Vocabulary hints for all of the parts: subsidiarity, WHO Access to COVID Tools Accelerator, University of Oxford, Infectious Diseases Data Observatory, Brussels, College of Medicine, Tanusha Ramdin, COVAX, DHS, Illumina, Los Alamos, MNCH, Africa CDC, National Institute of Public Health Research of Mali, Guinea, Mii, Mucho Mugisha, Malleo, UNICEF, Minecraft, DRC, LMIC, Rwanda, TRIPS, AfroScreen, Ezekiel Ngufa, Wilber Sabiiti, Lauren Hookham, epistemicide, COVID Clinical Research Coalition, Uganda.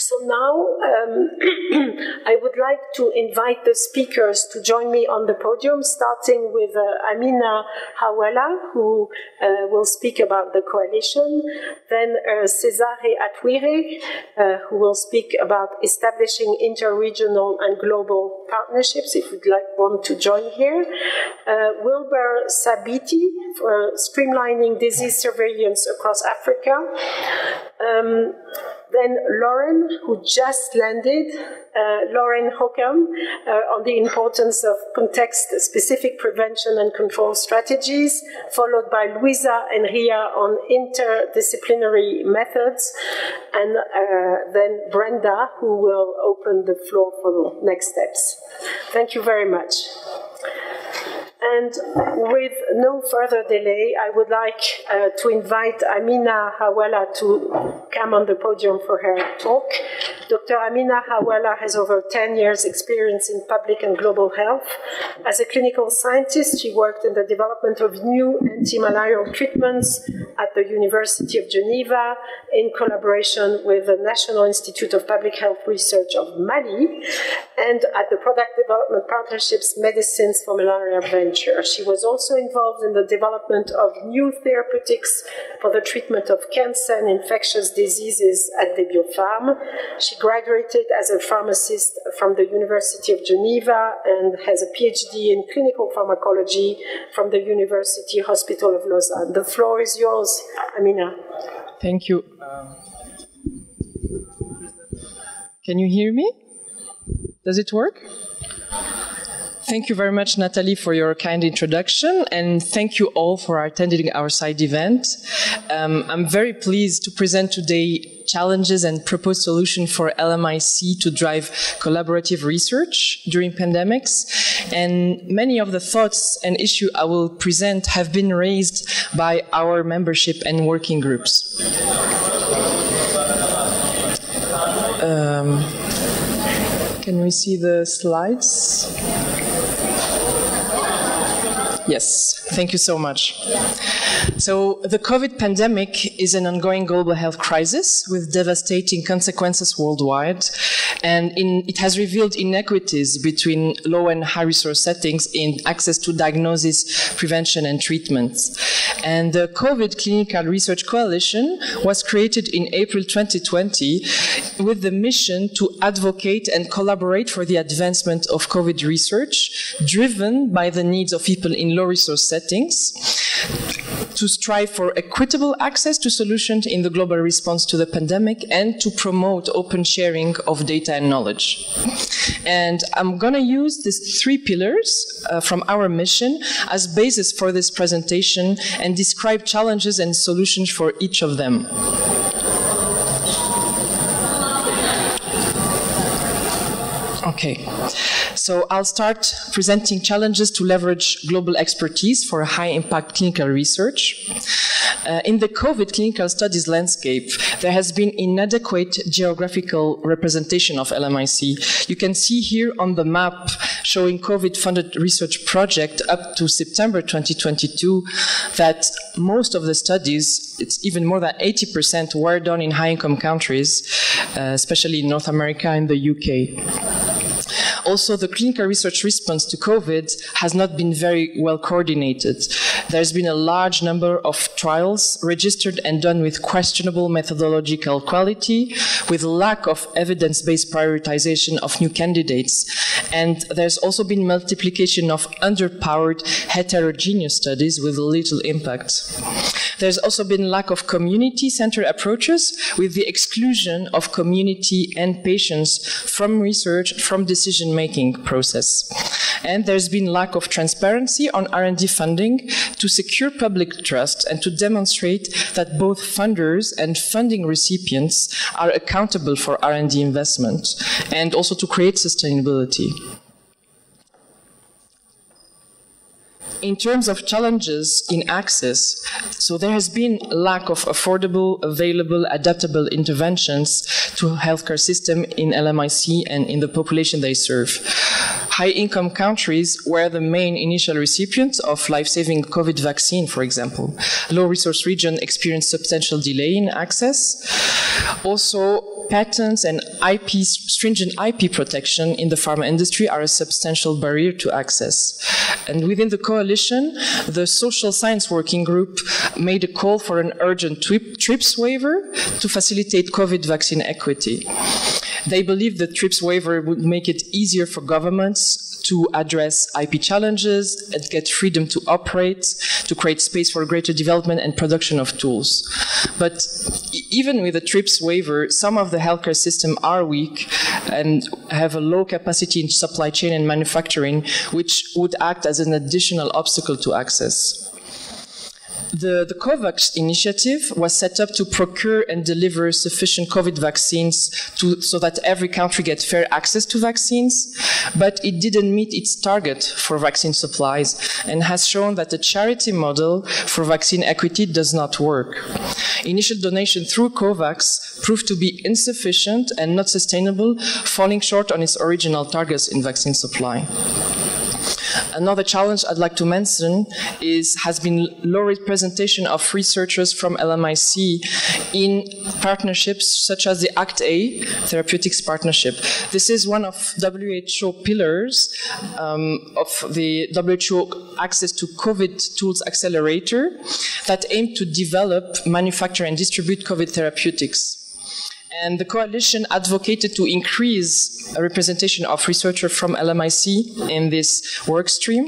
So now I would like to invite the speakers to join me on the podium, starting with Amina Haouala, who will speak about the coalition, then Caesar Atuire, who will speak about establishing interregional and global partnerships, if you'd like one to join here, Wilber Sabiiti for streamlining disease surveillance across Africa, then Lauren, who just landed, Lauren Hookham, on the importance of context-specific prevention and control strategies, followed by Luisa Enria on interdisciplinary methods, and then Brenda, who will open the floor for the next steps. Thank you very much. And with no further delay, I would like to invite Amina Haouala to come on the podium for her talk. Dr. Amina Haouala has over 10 years' experience in public and global health. As a clinical scientist, she worked in the development of new anti-malarial treatments at the University of Geneva in collaboration with the National Institute of Public Health Research of Mali, and at the Product Development Partnership's Medicines for Malaria Venture. She was also involved in the development of new therapeutics for the treatment of cancer and infectious diseases at Debiopharm. She graduated as a pharmacist from the University of Geneva and has a PhD in clinical pharmacology from the University Hospital of Lausanne. The floor is yours, Amina. Thank you. Can you hear me? Does it work? Thank you very much, Natalie, for your kind introduction, and thank you all for attending our side event. I'm very pleased to present today challenges and proposed solutions for LMIC to drive collaborative research during pandemics. And many of the thoughts and issues I will present have been raised by our membership and working groups. Can we see the slides? Yes, thank you so much. So the COVID pandemic is an ongoing global health crisis with devastating consequences worldwide, and it has revealed inequities between low and high resource settings in access to diagnosis, prevention and treatments. And the COVID Clinical Research Coalition was created in April 2020 with the mission to advocate and collaborate for the advancement of COVID research, driven by the needs of people in low resource settings, to strive for equitable access to solutions in the global response to the pandemic, and to promote open sharing of data and knowledge. And I'm going to use these three pillars from our mission as basis for this presentation and describe challenges and solutions for each of them. Okay. So I'll start presenting challenges to leverage global expertise for high-impact clinical research. In the COVID clinical studies landscape, there has been inadequate geographical representation of LMIC. You can see here on the map showing COVID-funded research projects up to September 2022 that most of the studies, it's even more than 80%, were done in high-income countries, especially in North America and the UK. Also, the clinical research response to COVID has not been very well coordinated. There's been a large number of trials registered and done with questionable methodological quality, with lack of evidence-based prioritization of new candidates. And there's also been multiplication of underpowered, heterogeneous studies with little impact. There's also been lack of community-centered approaches, with the exclusion of community and patients from research, from decision-making process. And there's been lack of transparency on R&D funding to secure public trust and to demonstrate that both funders and funding recipients are accountable for R&D investment, and also to create sustainability. In terms of challenges in access, so there has been lack of affordable, available, adaptable interventions to healthcare system in LMIC and in the population they serve. high-income countries were the main initial recipients of life-saving COVID vaccine, for example. Low-resource regions experienced substantial delay in access. Also, patents and stringent IP protection in the pharma industry are a substantial barrier to access. And within the coalition, the Social Science Working Group made a call for an urgent TRIPS waiver to facilitate COVID vaccine equity. They believe the TRIPS waiver would make it easier for governments to address IP challenges and get freedom to operate, to create space for greater development and production of tools. But even with the TRIPS waiver, some of the healthcare systems are weak and have a low capacity in supply chain and manufacturing, which would act as an additional obstacle to access. The COVAX initiative was set up to procure and deliver sufficient COVID vaccines so that every country gets fair access to vaccines, but it didn't meet its target for vaccine supplies and has shown that the charity model for vaccine equity does not work. Initial donation through COVAX proved to be insufficient and not sustainable, falling short on its original targets in vaccine supply. Another challenge I'd like to mention has been low representation of researchers from LMIC in partnerships such as the ACT-A Therapeutics Partnership. This is one of WHO pillars of the WHO Access to COVID Tools Accelerator that aim to develop, manufacture, and distribute COVID therapeutics. And the coalition advocated to increase a representation of researchers from LMIC in this work stream,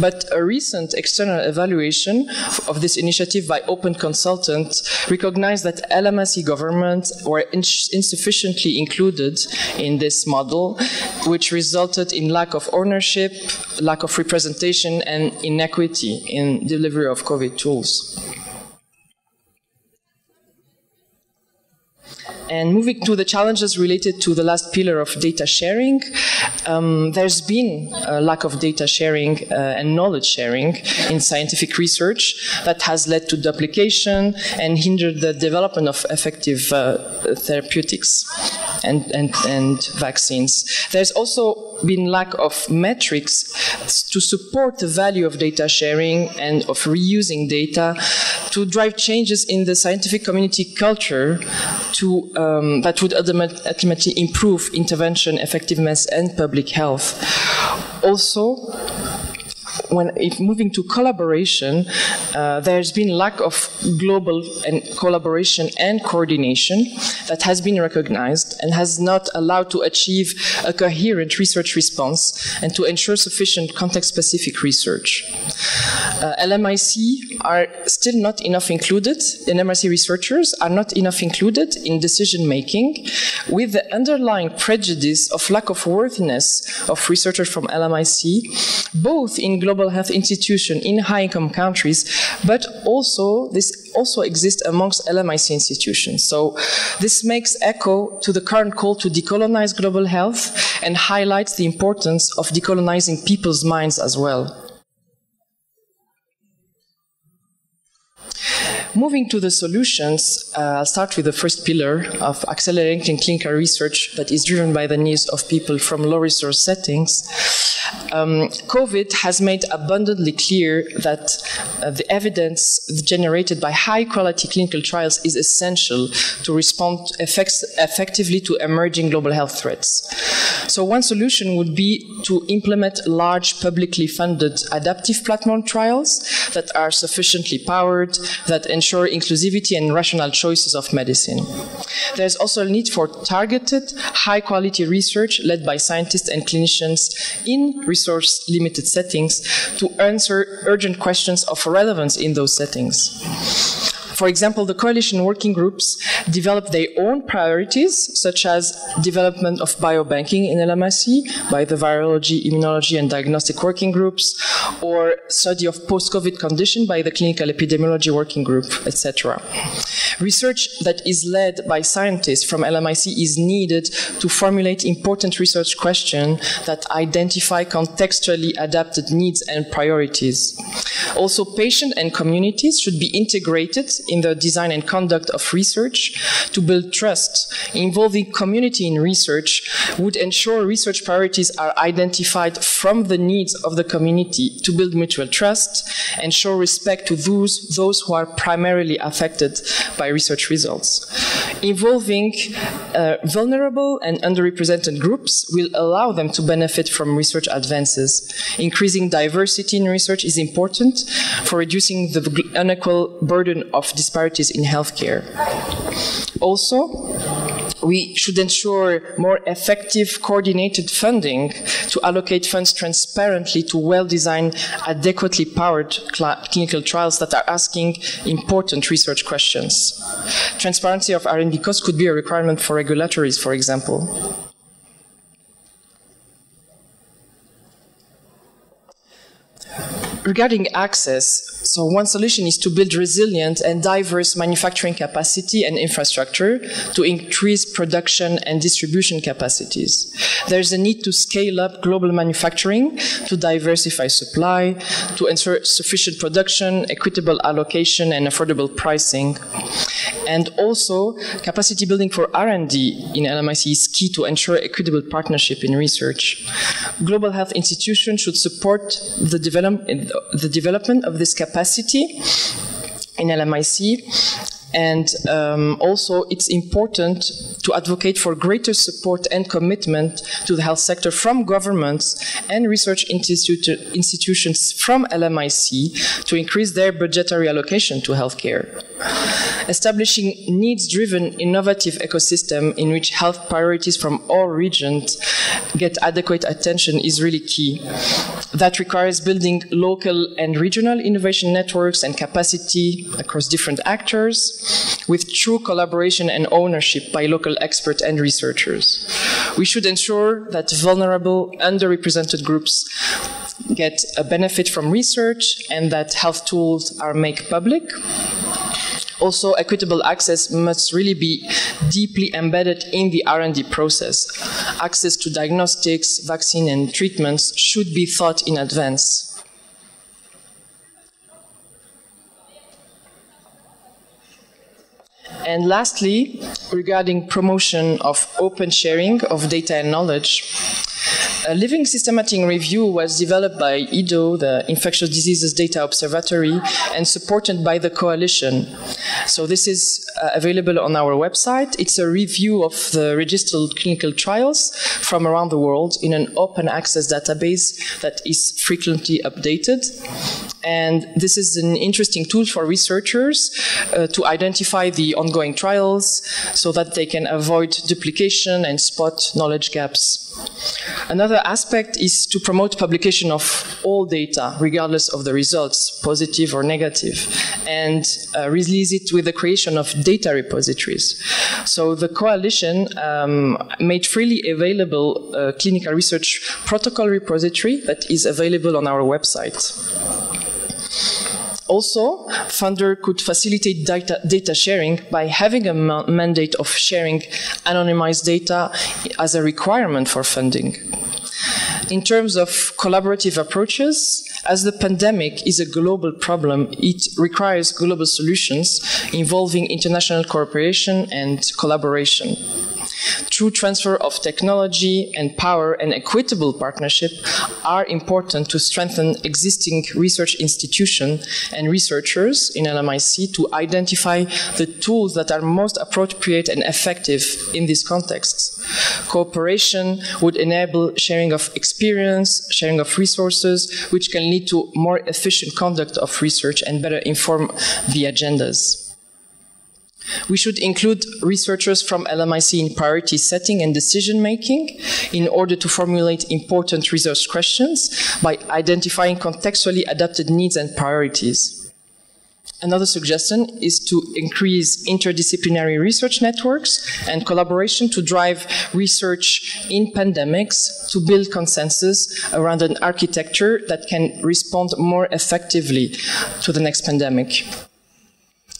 but a recent external evaluation of this initiative by Open Consultant recognized that LMIC governments were insufficiently included in this model, which resulted in lack of ownership, lack of representation, and inequity in delivery of COVID tools. And moving to the challenges related to the last pillar of data sharing, there's been a lack of data sharing and knowledge sharing in scientific research that has led to duplication and hindered the development of effective therapeutics and vaccines. There's also been lack of metrics to support the value of data sharing and of reusing data to drive changes in the scientific community culture to, that would ultimately improve intervention effectiveness and public health. Also, moving to collaboration, there's been lack of global collaboration and coordination that has been recognized and has not allowed to achieve a coherent research response and to ensure sufficient context-specific research. LMIC are still not enough included, LMIC researchers are not enough included in decision-making, with the underlying prejudice of lack of worthiness of researchers from LMIC, both in global health institutions in high-income countries, but also this also exists amongst LMIC institutions. So this makes echo to the current call to decolonize global health and highlights the importance of decolonizing people's minds as well. Moving to the solutions, I'll start with the first pillar of accelerating clinical research that is driven by the needs of people from low-resource settings. COVID has made abundantly clear that the evidence generated by high-quality clinical trials is essential to respond effectively to emerging global health threats. So one solution would be to implement large, publicly funded adaptive platform trials that are sufficiently powered, that ensure inclusivity and rational choices of medicine. There's also a need for targeted, high-quality research led by scientists and clinicians in resource-limited settings to answer urgent questions of relevance in those settings. For example, the coalition working groups developed their own priorities, such as development of biobanking in LMIC by the virology, immunology, and diagnostic working groups, or study of post-COVID condition by the clinical epidemiology working group, etc. Research that is led by scientists from LMIC is needed to formulate important research questions that identify contextually adapted needs and priorities. Also, patients and communities should be integrated in the design and conduct of research, to build trust, involving community in research, would ensure research priorities are identified from the needs of the community to build mutual trust, and show respect to those who are primarily affected by research results. Involving vulnerable and underrepresented groups will allow them to benefit from research advances. Increasing diversity in research is important for reducing the unequal burden of disparities in healthcare. Also, we should ensure more effective coordinated funding to allocate funds transparently to well-designed, adequately powered clinical trials that are asking important research questions. Transparency of R&D costs could be a requirement for regulatories, for example. Regarding access, so one solution is to build resilient and diverse manufacturing capacity and infrastructure to increase production and distribution capacities. There is a need to scale up global manufacturing, to diversify supply, to ensure sufficient production, equitable allocation, and affordable pricing. And also, capacity building for R&D in LMIC is key to ensure equitable partnership in research. Global health institutions should support the development of this capacity in LMIC, and also it's important to advocate for greater support and commitment to the health sector from governments and research institutions from LMIC to increase their budgetary allocation to healthcare. Establishing needs-driven, innovative ecosystem in which health priorities from all regions get adequate attention is really key. That requires building local and regional innovation networks and capacity across different actors, with true collaboration and ownership by local experts and researchers. We should ensure that vulnerable, underrepresented groups get a benefit from research and that health tools are made public. Also, equitable access must really be deeply embedded in the R&D process. Access to diagnostics, vaccine, and treatments should be thought in advance. And lastly, regarding promotion of open sharing of data and knowledge, a living systematic review was developed by IDO, the Infectious Diseases Data Observatory, and supported by the coalition. So this is available on our website. It's a review of the registered clinical trials from around the world in an open access database that is frequently updated. And this is an interesting tool for researchers to identify the ongoing trials so that they can avoid duplication and spot knowledge gaps. Another aspect is to promote publication of all data, regardless of the results, positive or negative, and release it with the creation of data repositories. So the coalition made freely available a clinical research protocol repository that is available on our website. Also, funder could facilitate data sharing by having a mandate of sharing anonymized data as a requirement for funding. In terms of collaborative approaches, as the pandemic is a global problem, it requires global solutions involving international cooperation and collaboration. True transfer of technology and power and equitable partnership are important to strengthen existing research institutions and researchers in LMIC to identify the tools that are most appropriate and effective in these contexts. Cooperation would enable sharing of experience, sharing of resources, which can lead to more efficient conduct of research and better inform the agendas. We should include researchers from LMIC in priority setting and decision-making in order to formulate important research questions by identifying contextually adapted needs and priorities. Another suggestion is to increase interdisciplinary research networks and collaboration to drive research in pandemics, to build consensus around an architecture that can respond more effectively to the next pandemic.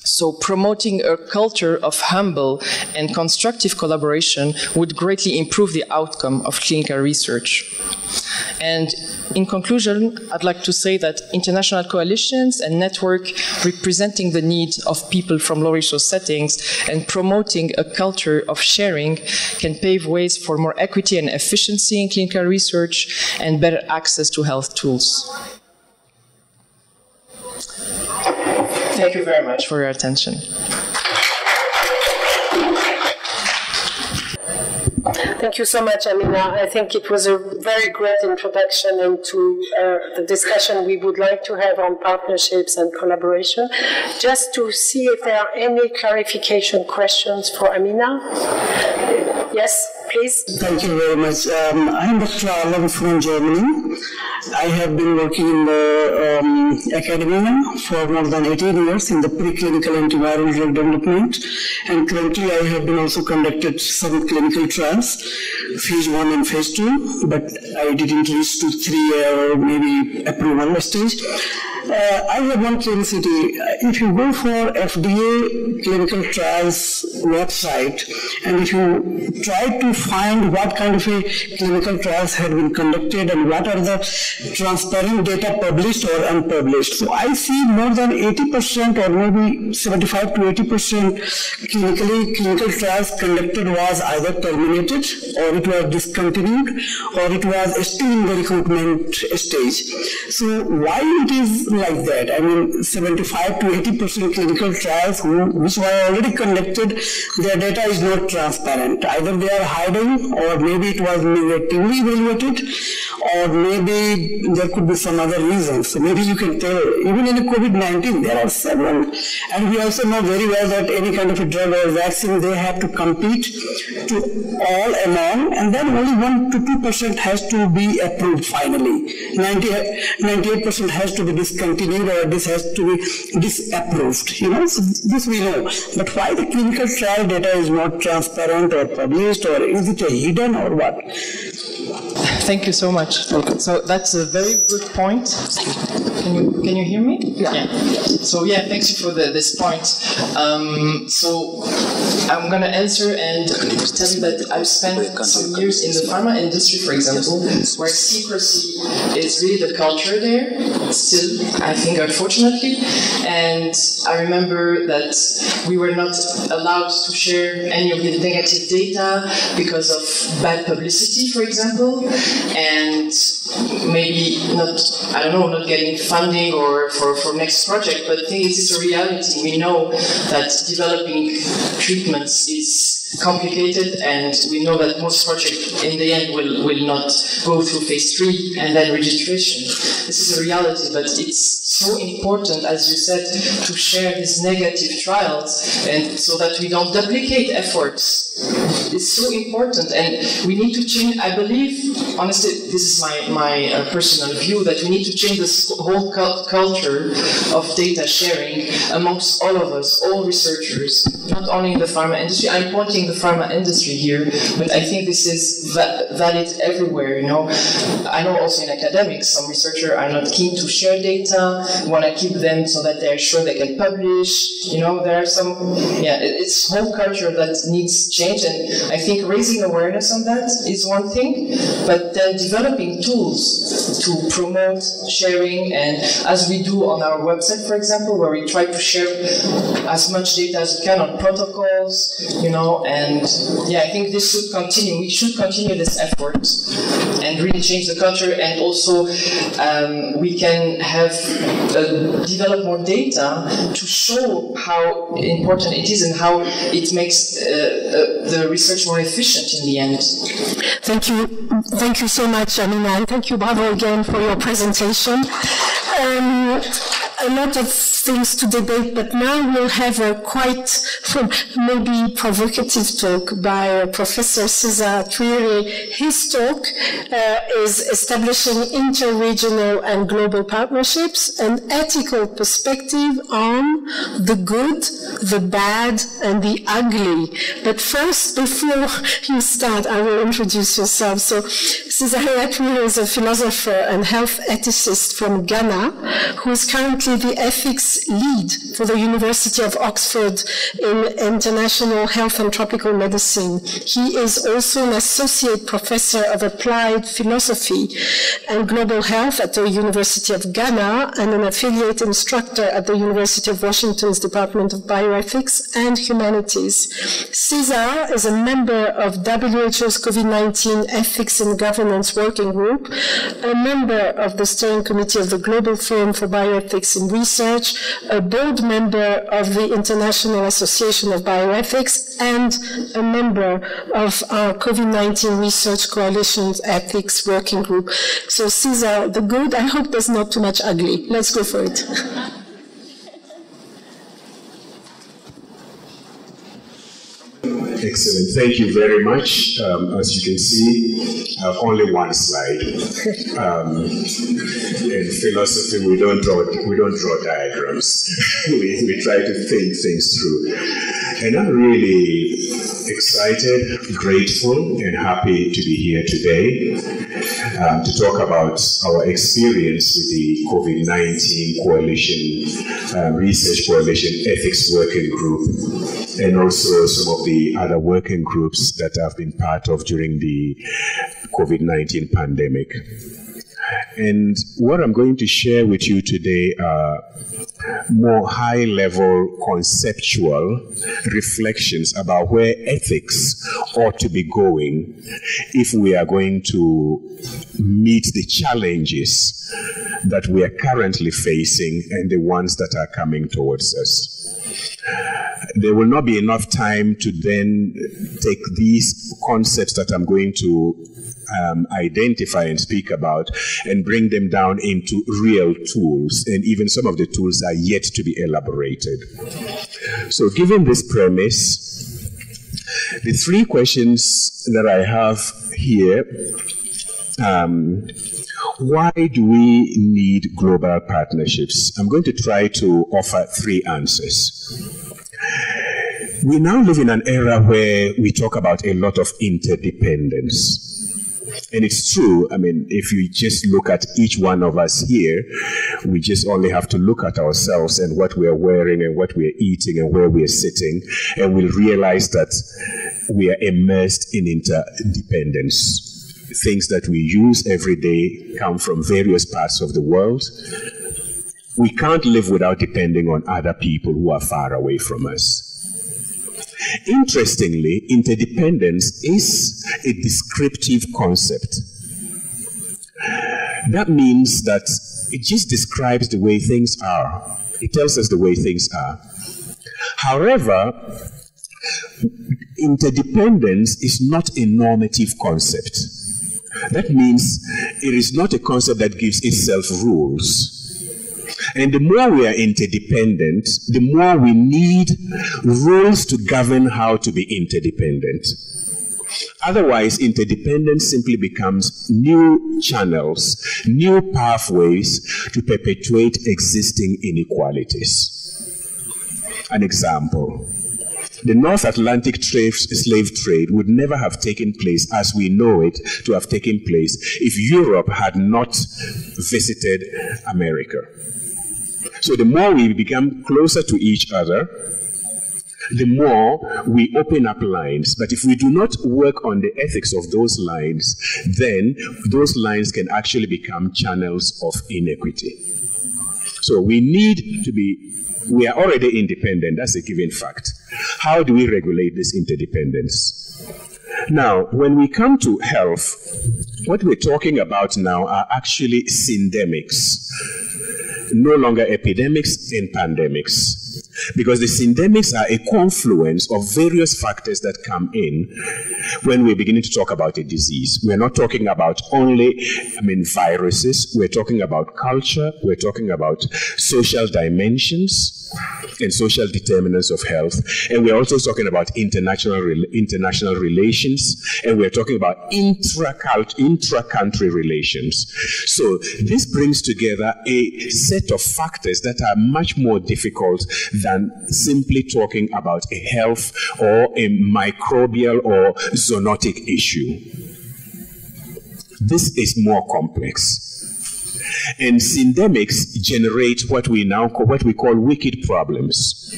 So promoting a culture of humble and constructive collaboration would greatly improve the outcome of clinical research. And In conclusion, I'd like to say that international coalitions and networks representing the needs of people from low-resource settings and promoting a culture of sharing can pave ways for more equity and efficiency in clinical research and better access to health tools. Thank you very much for your attention. Thank you so much, Amina. I think it was a very great introduction into the discussion we would like to have on partnerships and collaboration. Just to see if there are any clarification questions for Amina. Yes, please. Thank you very much. I'm Dr. Alam from Germany. I have been working in the academia for more than 18 years in the preclinical antiviral drug development, and currently I have been also conducted some clinical trials, phase 1 and phase 2, but I didn't reach to 3 or maybe approval stage. I have one curiosity. If you go for FDA clinical trials website and if you try to find what kind of a clinical trials have been conducted and what are the transparent data published or unpublished. So I see more than 80% or maybe 75 to 80% clinical trials conducted was either terminated or it was discontinued or it was still in the recruitment stage. So why it is like that? I mean, 75 to 80% clinical trials which were already conducted, their data is not transparent. Either they are hiding or maybe it was negatively evaluated or maybe there could be some other reasons. So maybe you can tell, even in COVID-19 there are several. And we also know very well that any kind of a drug or vaccine, they have to compete to all among, and then only 1 to 2% has to be approved finally. 98% has to be discontinued or this has to be disapproved. You know, so this we know. But why the clinical trial data is not transparent or published, or is it a hidden or what? Thank you so much. Okay. So that's a very good point. Can you hear me? Yeah. So yeah, thank you for this point. So I'm gonna answer and tell you that I've spent some years in the pharma industry, for example, where secrecy is really the culture there. Still, I think, unfortunately. And I remember that we were not allowed to share any of the negative data because of bad publicity, for example, and maybe not, I don't know, not getting funding or for next project, but the thing is, it's a reality. We know that developing treatments is complicated, and we know that most projects in the end will not go through phase 3 and then registration. This is a reality, but it's so important, as you said, to share these negative trials and so that we don't duplicate efforts. It's so important, and we need to change, I believe, honestly, this is my personal view, that we need to change this whole culture of data sharing amongst all of us, all researchers, not only in the pharma industry. I'm pointing the pharma industry here, but I think this is valid everywhere, you know. I know also in academics, some researchers are not keen to share data, want to keep them so that they're sure they can publish, you know. There are some, yeah, it's whole culture that needs change, and I think raising awareness on that is one thing, but then developing tools to promote sharing, and as we do on our website, for example, where we try to share as much data as we can on protocols, you know. And yeah, I think this should continue. We should continue this effort and really change the culture. And also, we can have develop more data to show how important it is and how it makes the research more efficient in the end. Thank you. Thank you so much, Amina. And thank you, Bravo, again for your presentation. A lot of things to debate, but now we'll have a quite maybe provocative talk by Professor Caesar Atuire. His talk is Establishing Interregional and Global Partnerships, an Ethical Perspective on the Good, the Bad, and the Ugly. But first, before you start, I will introduce yourself. So Caesar Atuire is a philosopher and health ethicist from Ghana who is currently HIV ethics lead for the University of Oxford in International Health and Tropical Medicine. He is also an associate professor of applied philosophy and global health at the University of Ghana and an affiliate instructor at the University of Washington's Department of Bioethics and Humanities. Caesar is a member of WHO's COVID-19 Ethics and Governance Working Group, a member of the Steering Committee of the Global Forum for Bioethics in Research, a board member of the International Association of Bioethics, and a member of our COVID-19 Research Coalition's Ethics Working Group. So Caesar, the good, I hope there's not too much ugly. Let's go for it. Excellent. Thank you very much. As you can see, I have only one slide. In philosophy, we don't draw diagrams. we try to think things through. And I'm really excited, grateful, and happy to be here today to talk about our experience with the COVID-19 Coalition, Research Coalition Ethics Working Group, and also some of the other working groups that I've been part of during the COVID-19 pandemic. And what I'm going to share with you today are more high-level conceptual reflections about where ethics ought to be going if we are going to meet the challenges that we are currently facing and the ones that are coming towards us. There will not be enough time to then take these concepts that I'm going to identify and speak about and bring them down into real tools, and even some of the tools are yet to be elaborated. So given this premise, the three questions that I have here, why do we need global partnerships? I'm going to try to offer three answers. We now live in an era where we talk about a lot of interdependence. And it's true, I mean, if you just look at each one of us here, we just only have to look at ourselves and what we're wearing and what we're eating and where we're sitting, and we'll realize that we are immersed in interdependence. Things that we use every day come from various parts of the world. We can't live without depending on other people who are far away from us. Interestingly, interdependence is a descriptive concept. That means that it just describes the way things are. It tells us the way things are. However, interdependence is not a normative concept. That means it is not a concept that gives itself rules. And the more we are interdependent, the more we need rules to govern how to be interdependent. Otherwise, interdependence simply becomes new channels, new pathways to perpetuate existing inequalities. An example. The North Atlantic slave trade would never have taken place as we know it to have taken place if Europe had not visited America. So the more we become closer to each other, the more we open up lines. But if we do not work on the ethics of those lines, then those lines can actually become channels of inequity. So we are already independent, that's a given fact. How do we regulate this interdependence? Now, when we come to health, what we're talking about now are actually syndemics, no longer epidemics and pandemics, because the syndemics are a confluence of various factors that come in when we're beginning to talk about a disease. We're not talking about only, viruses. We're talking about culture. We're talking about social dimensions and social determinants of health. And we're also talking about international relations, and we're talking about intra-country relations. So this brings together a set of factors that are much more difficult than simply talking about a health or a microbial or zoonotic issue. This is more complex. And syndemics generate what we now call, what we call wicked problems.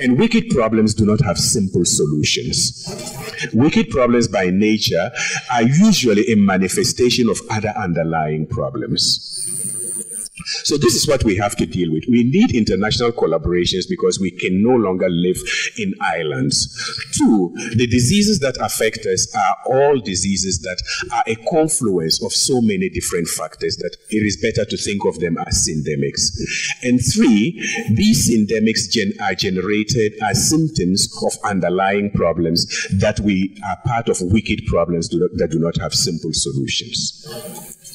And wicked problems do not have simple solutions. Wicked problems by nature are usually a manifestation of other underlying problems. So this is what we have to deal with. We need international collaborations because we can no longer live in islands. Two, the diseases that affect us are all diseases that are a confluence of so many different factors that it is better to think of them as syndemics. And three, these syndemics are generated as symptoms of underlying problems that we are part of wicked problems that do not have simple solutions.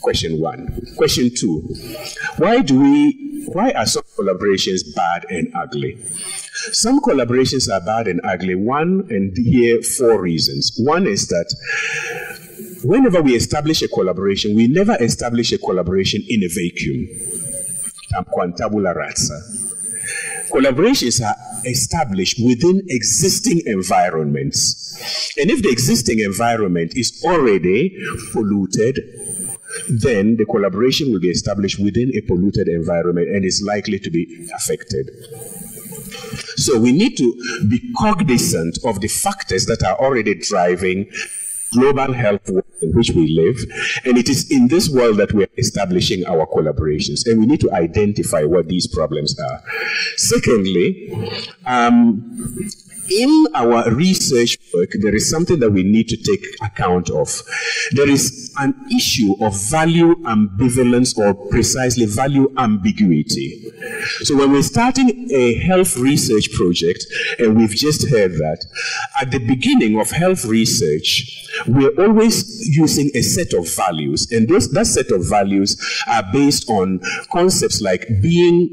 Question one. Question two, why are some collaborations bad and ugly? Some collaborations are bad and ugly. One, and here four reasons. One is that whenever we establish a collaboration, we never establish a collaboration in a vacuum. Tam tabula rasa. Collaborations are established within existing environments. And if the existing environment is already polluted, then the collaboration will be established within a polluted environment and is likely to be affected. So we need to be cognizant of the factors that are already driving global health world in which we live, and it is in this world that we are establishing our collaborations, and we need to identify what these problems are. Secondly, in our research work, there is something that we need to take account of. There is an issue of value ambivalence, or precisely value ambiguity. So when we're starting a health research project, and we've just heard that, at the beginning of health research, we're always using a set of values, and that set of values are based on concepts like being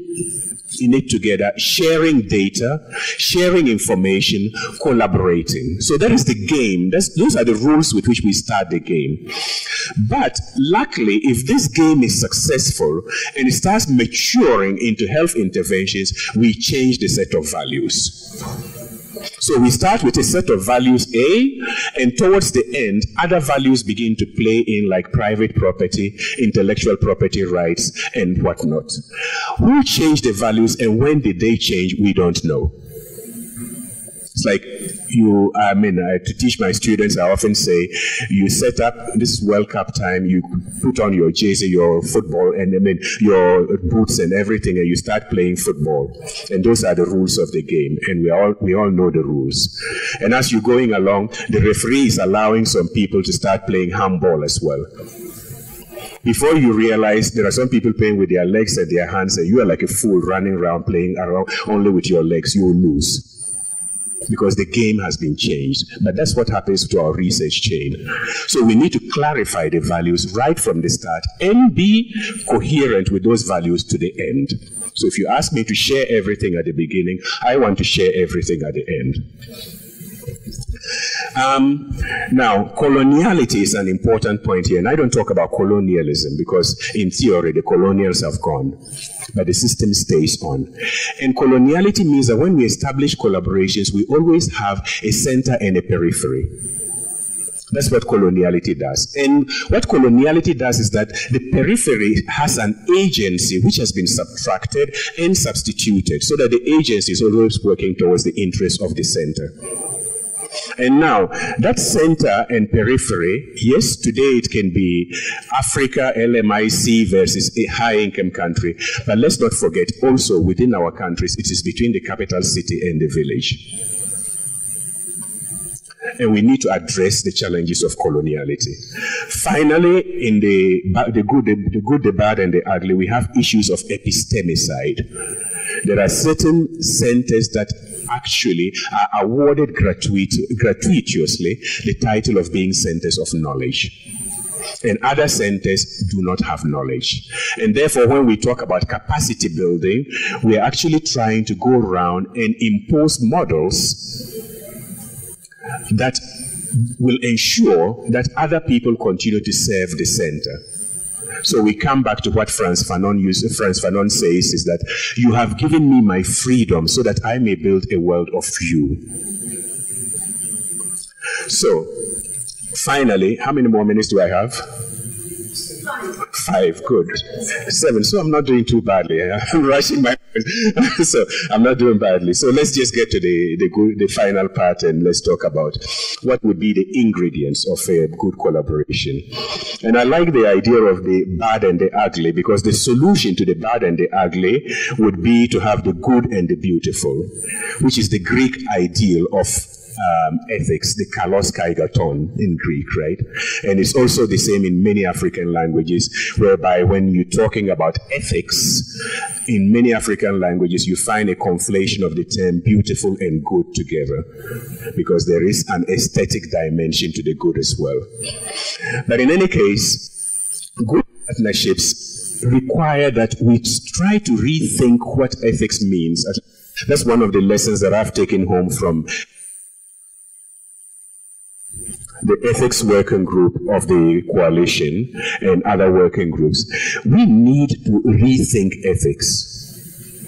in it together, sharing data, sharing information, collaborating. So that is the game. Those are the rules with which we start the game. But luckily, if this game is successful and it starts maturing into health interventions, we change the set of values. So we start with a set of values A, and towards the end, other values begin to play in, like private property, intellectual property rights, and whatnot. Who changed the values and when did they change? We don't know. It's like you, to teach my students, I often say, you set up, this is World Cup time, you put on your jersey, your football, and your boots and everything, and you start playing football. And those are the rules of the game, and we all know the rules. And as you're going along, the referee is allowing some people to start playing handball as well. Before you realize, there are some people playing with their legs and their hands, and you are like a fool running around playing around only with your legs. You will lose, because the game has been changed. But that's what happens to our research chain. So we need to clarify the values right from the start and be coherent with those values to the end. So if you ask me to share everything at the beginning, I want to share everything at the end. Now, coloniality is an important point here, and I don't talk about colonialism because in theory the colonials have gone, but the system stays on. And coloniality means that when we establish collaborations, we always have a center and a periphery. That's what coloniality does. And what coloniality does is that the periphery has an agency which has been subtracted and substituted, so that the agency is always working towards the interests of the center. And now, that center and periphery, yes, today it can be Africa, LMIC versus a high-income country. But let's not forget, also within our countries, it is between the capital city and the village. And we need to address the challenges of coloniality. Finally, in the good, the bad, and the ugly, we have issues of epistemicide. There are certain centers that actually are awarded gratuitously the title of being centers of knowledge. And other centers do not have knowledge. And therefore, when we talk about capacity building, we are actually trying to go around and impose models that will ensure that other people continue to serve the center. So we come back to what Frantz Fanon says, is that you have given me my freedom so that I may build a world of you. So, finally, how many more minutes do I have? 5, good. 7, so I'm not doing too badly. I'm rushing my so I'm not doing badly. So let's just get to the final part, and let's talk about what would be the ingredients of a good collaboration. And I like the idea of the bad and the ugly, because the solution to the bad and the ugly would be to have the good and the beautiful, which is the Greek ideal of ethics, the kalos kai gaton in Greek, right? And it's also the same in many African languages, whereby when you're talking about ethics, in many African languages you find a conflation of the term beautiful and good together, because there is an aesthetic dimension to the good as well. But in any case, good partnerships require that we try to rethink what ethics means. That's one of the lessons that I've taken home from the ethics working group of the coalition and other working groups. We need to rethink ethics.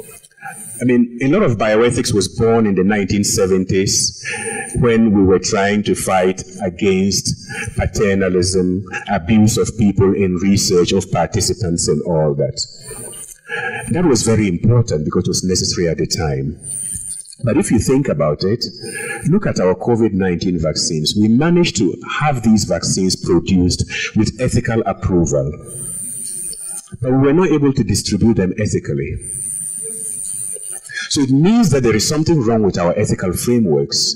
I mean, a lot of bioethics was born in the 1970s when we were trying to fight against paternalism, abuse of people in research, of participants and all that. That was very important because it was necessary at the time. But if you think about it, look at our COVID-19 vaccines. We managed to have these vaccines produced with ethical approval, but we were not able to distribute them ethically. So it means that there is something wrong with our ethical frameworks.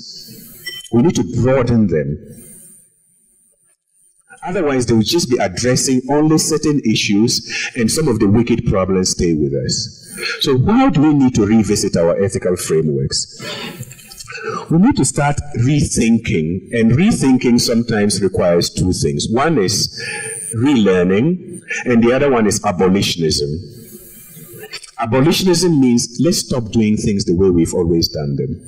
We need to broaden them. Otherwise, they will just be addressing only certain issues, and some of the wicked problems stay with us. So why do we need to revisit our ethical frameworks? We need to start rethinking, and rethinking sometimes requires two things. One is relearning, and the other one is abolitionism. Abolitionism means let's stop doing things the way we've always done them.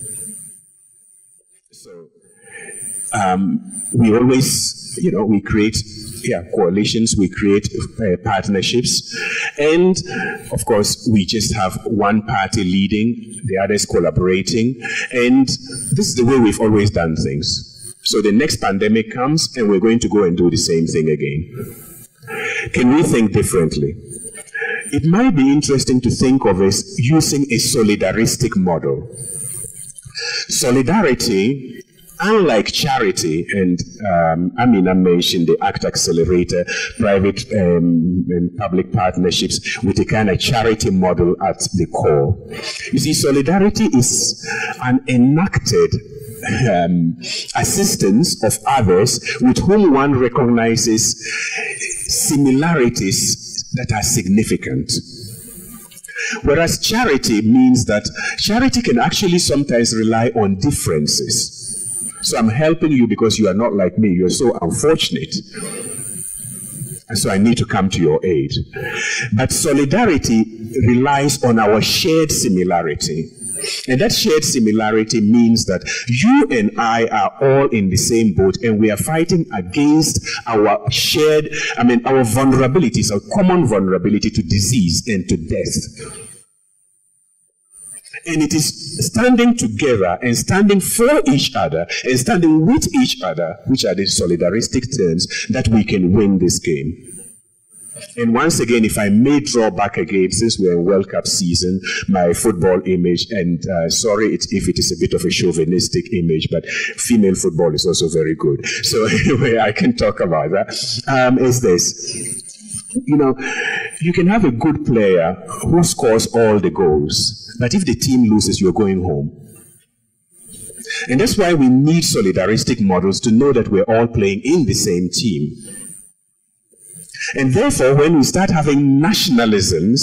So we always... you know, we create coalitions, we create partnerships, and of course we just have one party leading, the others collaborating, and this is the way we've always done things. So the next pandemic comes and we're going to go and do the same thing again. Can we think differently? It might be interesting to think of as using a solidaristic model. Solidarity, unlike charity, and Amina mentioned the ACT Accelerator, private and public partnerships with a kind of charity model at the core. You see, solidarity is an enacted assistance of others with whom one recognizes similarities that are significant. Whereas charity means that charity can actually sometimes rely on differences. So I'm helping you because you are not like me. You're so unfortunate. And so I need to come to your aid. But solidarity relies on our shared similarity. And that shared similarity means that you and I are all in the same boat, and we are fighting against our shared, our vulnerabilities, our common vulnerability to disease and to death. And it is standing together and standing for each other and standing with each other, which are the solidaristic terms, that we can win this game. And once again, if I may draw back again, since we're in World Cup season, my football image, and sorry if it is a bit of a chauvinistic image, but female football is also very good. So anyway, I can talk about that. Is this. You know, you can have a good player who scores all the goals, but if the team loses, you're going home. And that's why we need solidaristic models to know that we're all playing in the same team. And therefore, when we start having nationalisms,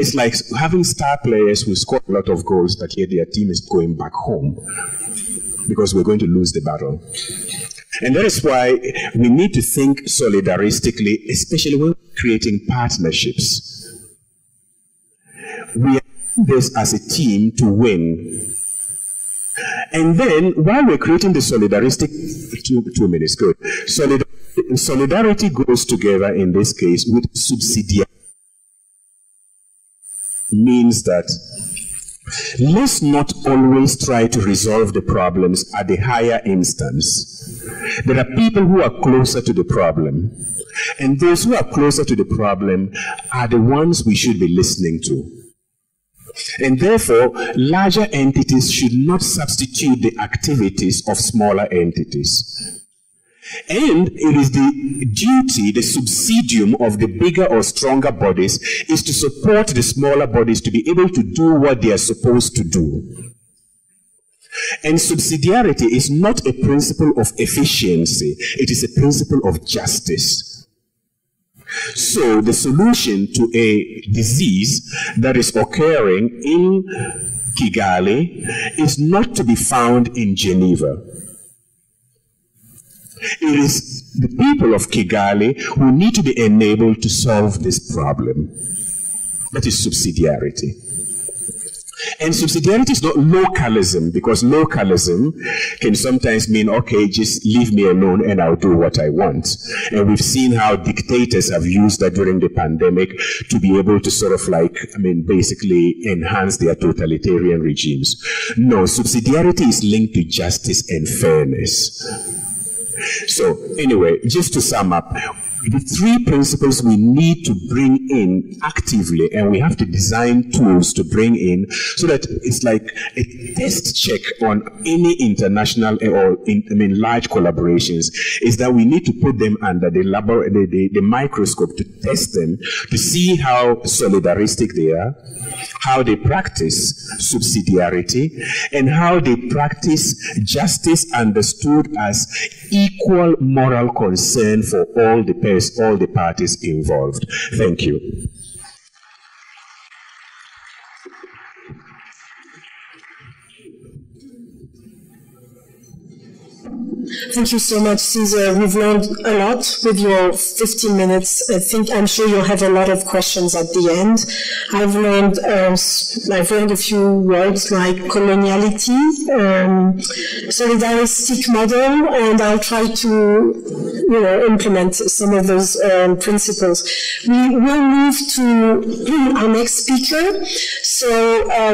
it's like having star players who score a lot of goals, but yet their team is going back home because we're going to lose the battle. And that is why we need to think solidaristically, especially when creating partnerships. We are doing this as a team to win. And then, while we're creating the solidaristic, two minutes, good. Solidarity goes together, in this case, with subsidiarity. Means that Let's not always try to resolve the problems at the higher instance. There are people who are closer to the problem, and those who are closer to the problem are the ones we should be listening to. And therefore, larger entities should not substitute the activities of smaller entities. And it is the duty, the subsidium of the bigger or stronger bodies is to support the smaller bodies to be able to do what they are supposed to do. And subsidiarity is not a principle of efficiency, it is a principle of justice. So the solution to a disease that is occurring in Kigali is not to be found in Geneva. It is the people of Kigali who need to be enabled to solve this problem. That is subsidiarity. And subsidiarity is not localism, because localism can sometimes mean, okay, just leave me alone and I'll do what I want. And we've seen how dictators have used that during the pandemic to be able to sort of like, basically enhance their totalitarian regimes. No, subsidiarity is linked to justice and fairness. So anyway, just to sum up, the three principles we need to bring in actively, and we have to design tools to bring in, so that it's like a test check on any international or large collaborations, is that we need to put them under the microscope to test them, to see how solidaristic they are, how they practice subsidiarity, and how they practice justice understood as equal moral concern for all the parents, all the parties involved. Thank you. Thank you so much, Caesar. We've learned a lot with your 15 minutes. I'm sure you'll have a lot of questions at the end. I've learned a few words like coloniality, solidaristic model, and I'll try to, implement some of those principles. We will move to our next speaker. So,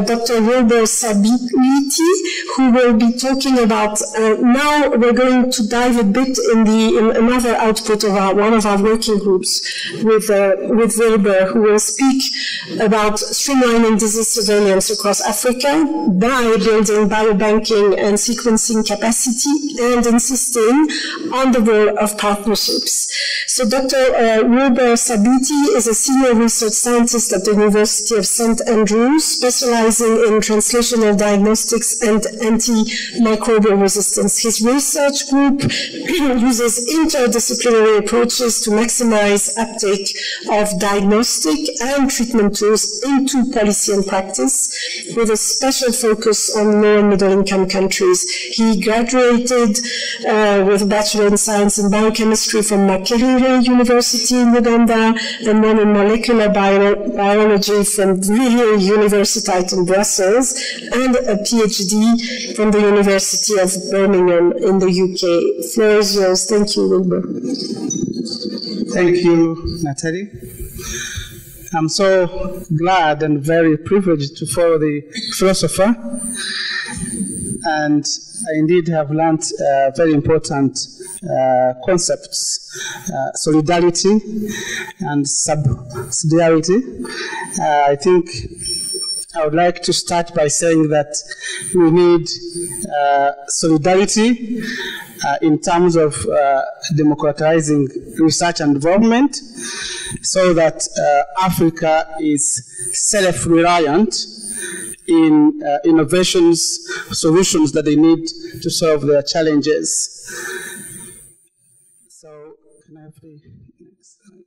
Dr. Wilber Sabiiti, who will be talking about now. We're going to dive a bit in another output of one of our working groups with Wilber, who will speak about streamlining disease surveillance across Africa by building biobanking and sequencing capacity and insisting on the role of partnerships. So Dr. Wilber Sabiiti is a senior research scientist at the University of St Andrews, specializing in translational diagnostics and antimicrobial resistance. His research group uses interdisciplinary approaches to maximize uptake of diagnostic and treatment tools into policy and practice, with a special focus on low and middle income countries. He graduated with a Bachelor in Science in Biochemistry from Makerere University in Uganda, and one in Molecular Biology from Vrije Universiteit in Brussels, and a PhD from the University of Birmingham in the UK. Floor is yours. Thank you, Wilber. Thank you, Natalie. I'm so glad and very privileged to follow the philosopher, and I indeed have learned very important concepts, solidarity and subsidiarity. I think I would like to start by saying that we need solidarity in terms of democratizing research and development, so that Africa is self-reliant in innovations, solutions that they need to solve their challenges. So, can I have the next slide?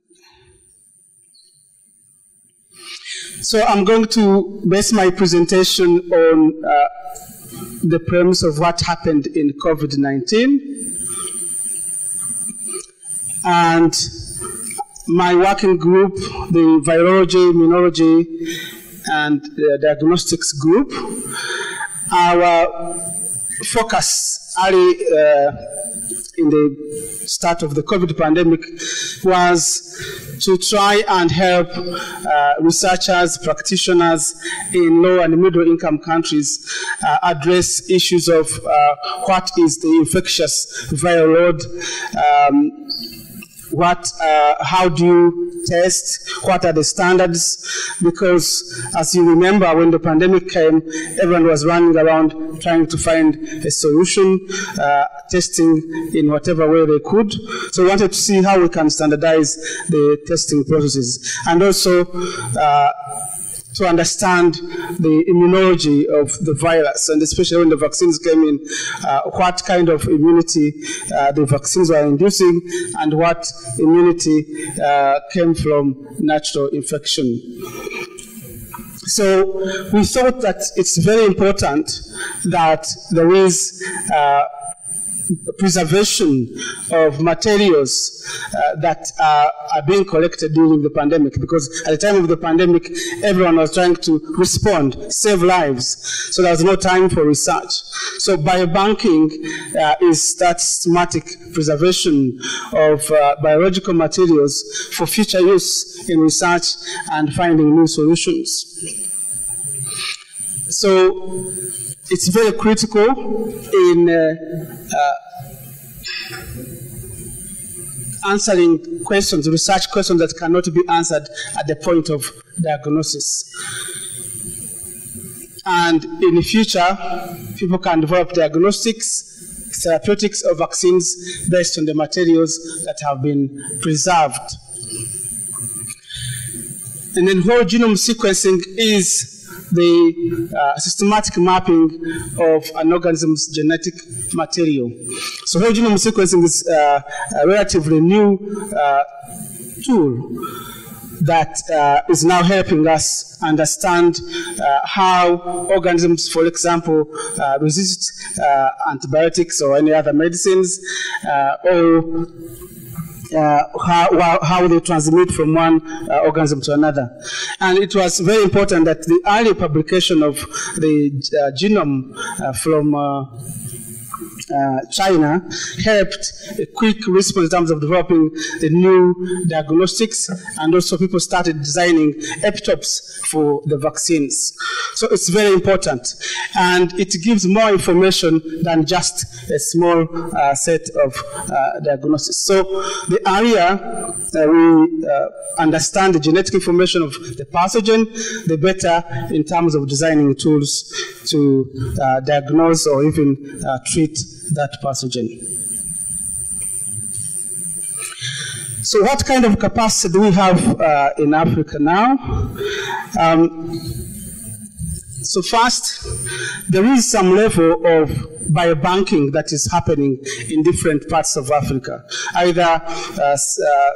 So, I'm going to base my presentation on the premise of what happened in COVID-19, and my working group, the virology, immunology, and the diagnostics group. Our focus early in the start of the COVID pandemic was to try and help researchers, practitioners in low and middle income countries address issues of what is the infectious viral load, how do you test, what are the standards, because as you remember when the pandemic came, everyone was running around trying to find a solution, testing in whatever way they could. So we wanted to see how we can standardize the testing processes and also to understand the immunology of the virus, and especially when the vaccines came in, what kind of immunity the vaccines were inducing and what immunity came from natural infection. So we thought that it's very important that there is preservation of materials that are being collected during the pandemic, because at the time of the pandemic everyone was trying to respond, save lives, so there was no time for research. So biobanking is that systematic preservation of biological materials for future use in research and finding new solutions. So it's very critical in answering questions, research questions that cannot be answered at the point of diagnosis. And in the future, people can develop diagnostics, therapeutics, or vaccines based on the materials that have been preserved. And then whole genome sequencing is the systematic mapping of an organism's genetic material. So whole genome sequencing is a relatively new tool that is now helping us understand how organisms, for example, resist antibiotics or any other medicines, or how they transmit from one organism to another. And it was very important that the early publication of the genome from China helped a quick response in terms of developing the new diagnostics, and also people started designing epitopes for the vaccines. So it's very important, and it gives more information than just a small set of diagnosis. So the area that we understand the genetic information of the pathogen, the better in terms of designing tools to diagnose or even treat that pathogen. So what kind of capacity do we have in Africa now? So first, there is some level of biobanking that is happening in different parts of Africa. Either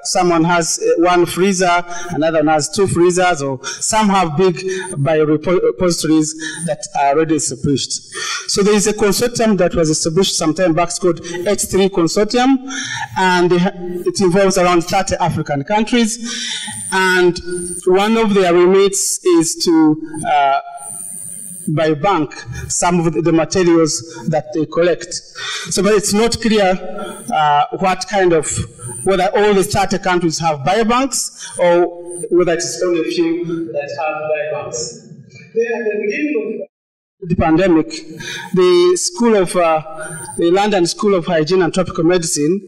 someone has one freezer, another one has two freezers, or some have big biorepositories that are already established. So there is a consortium that was established some time back called H3 Consortium, and it involves around 30 African countries. And one of their remits is to biobank some of the materials that they collect. So, but it's not clear whether all the 30 countries have biobanks or whether it's only a few that have biobanks. Then at the beginning of the pandemic, the London School of Hygiene and Tropical Medicine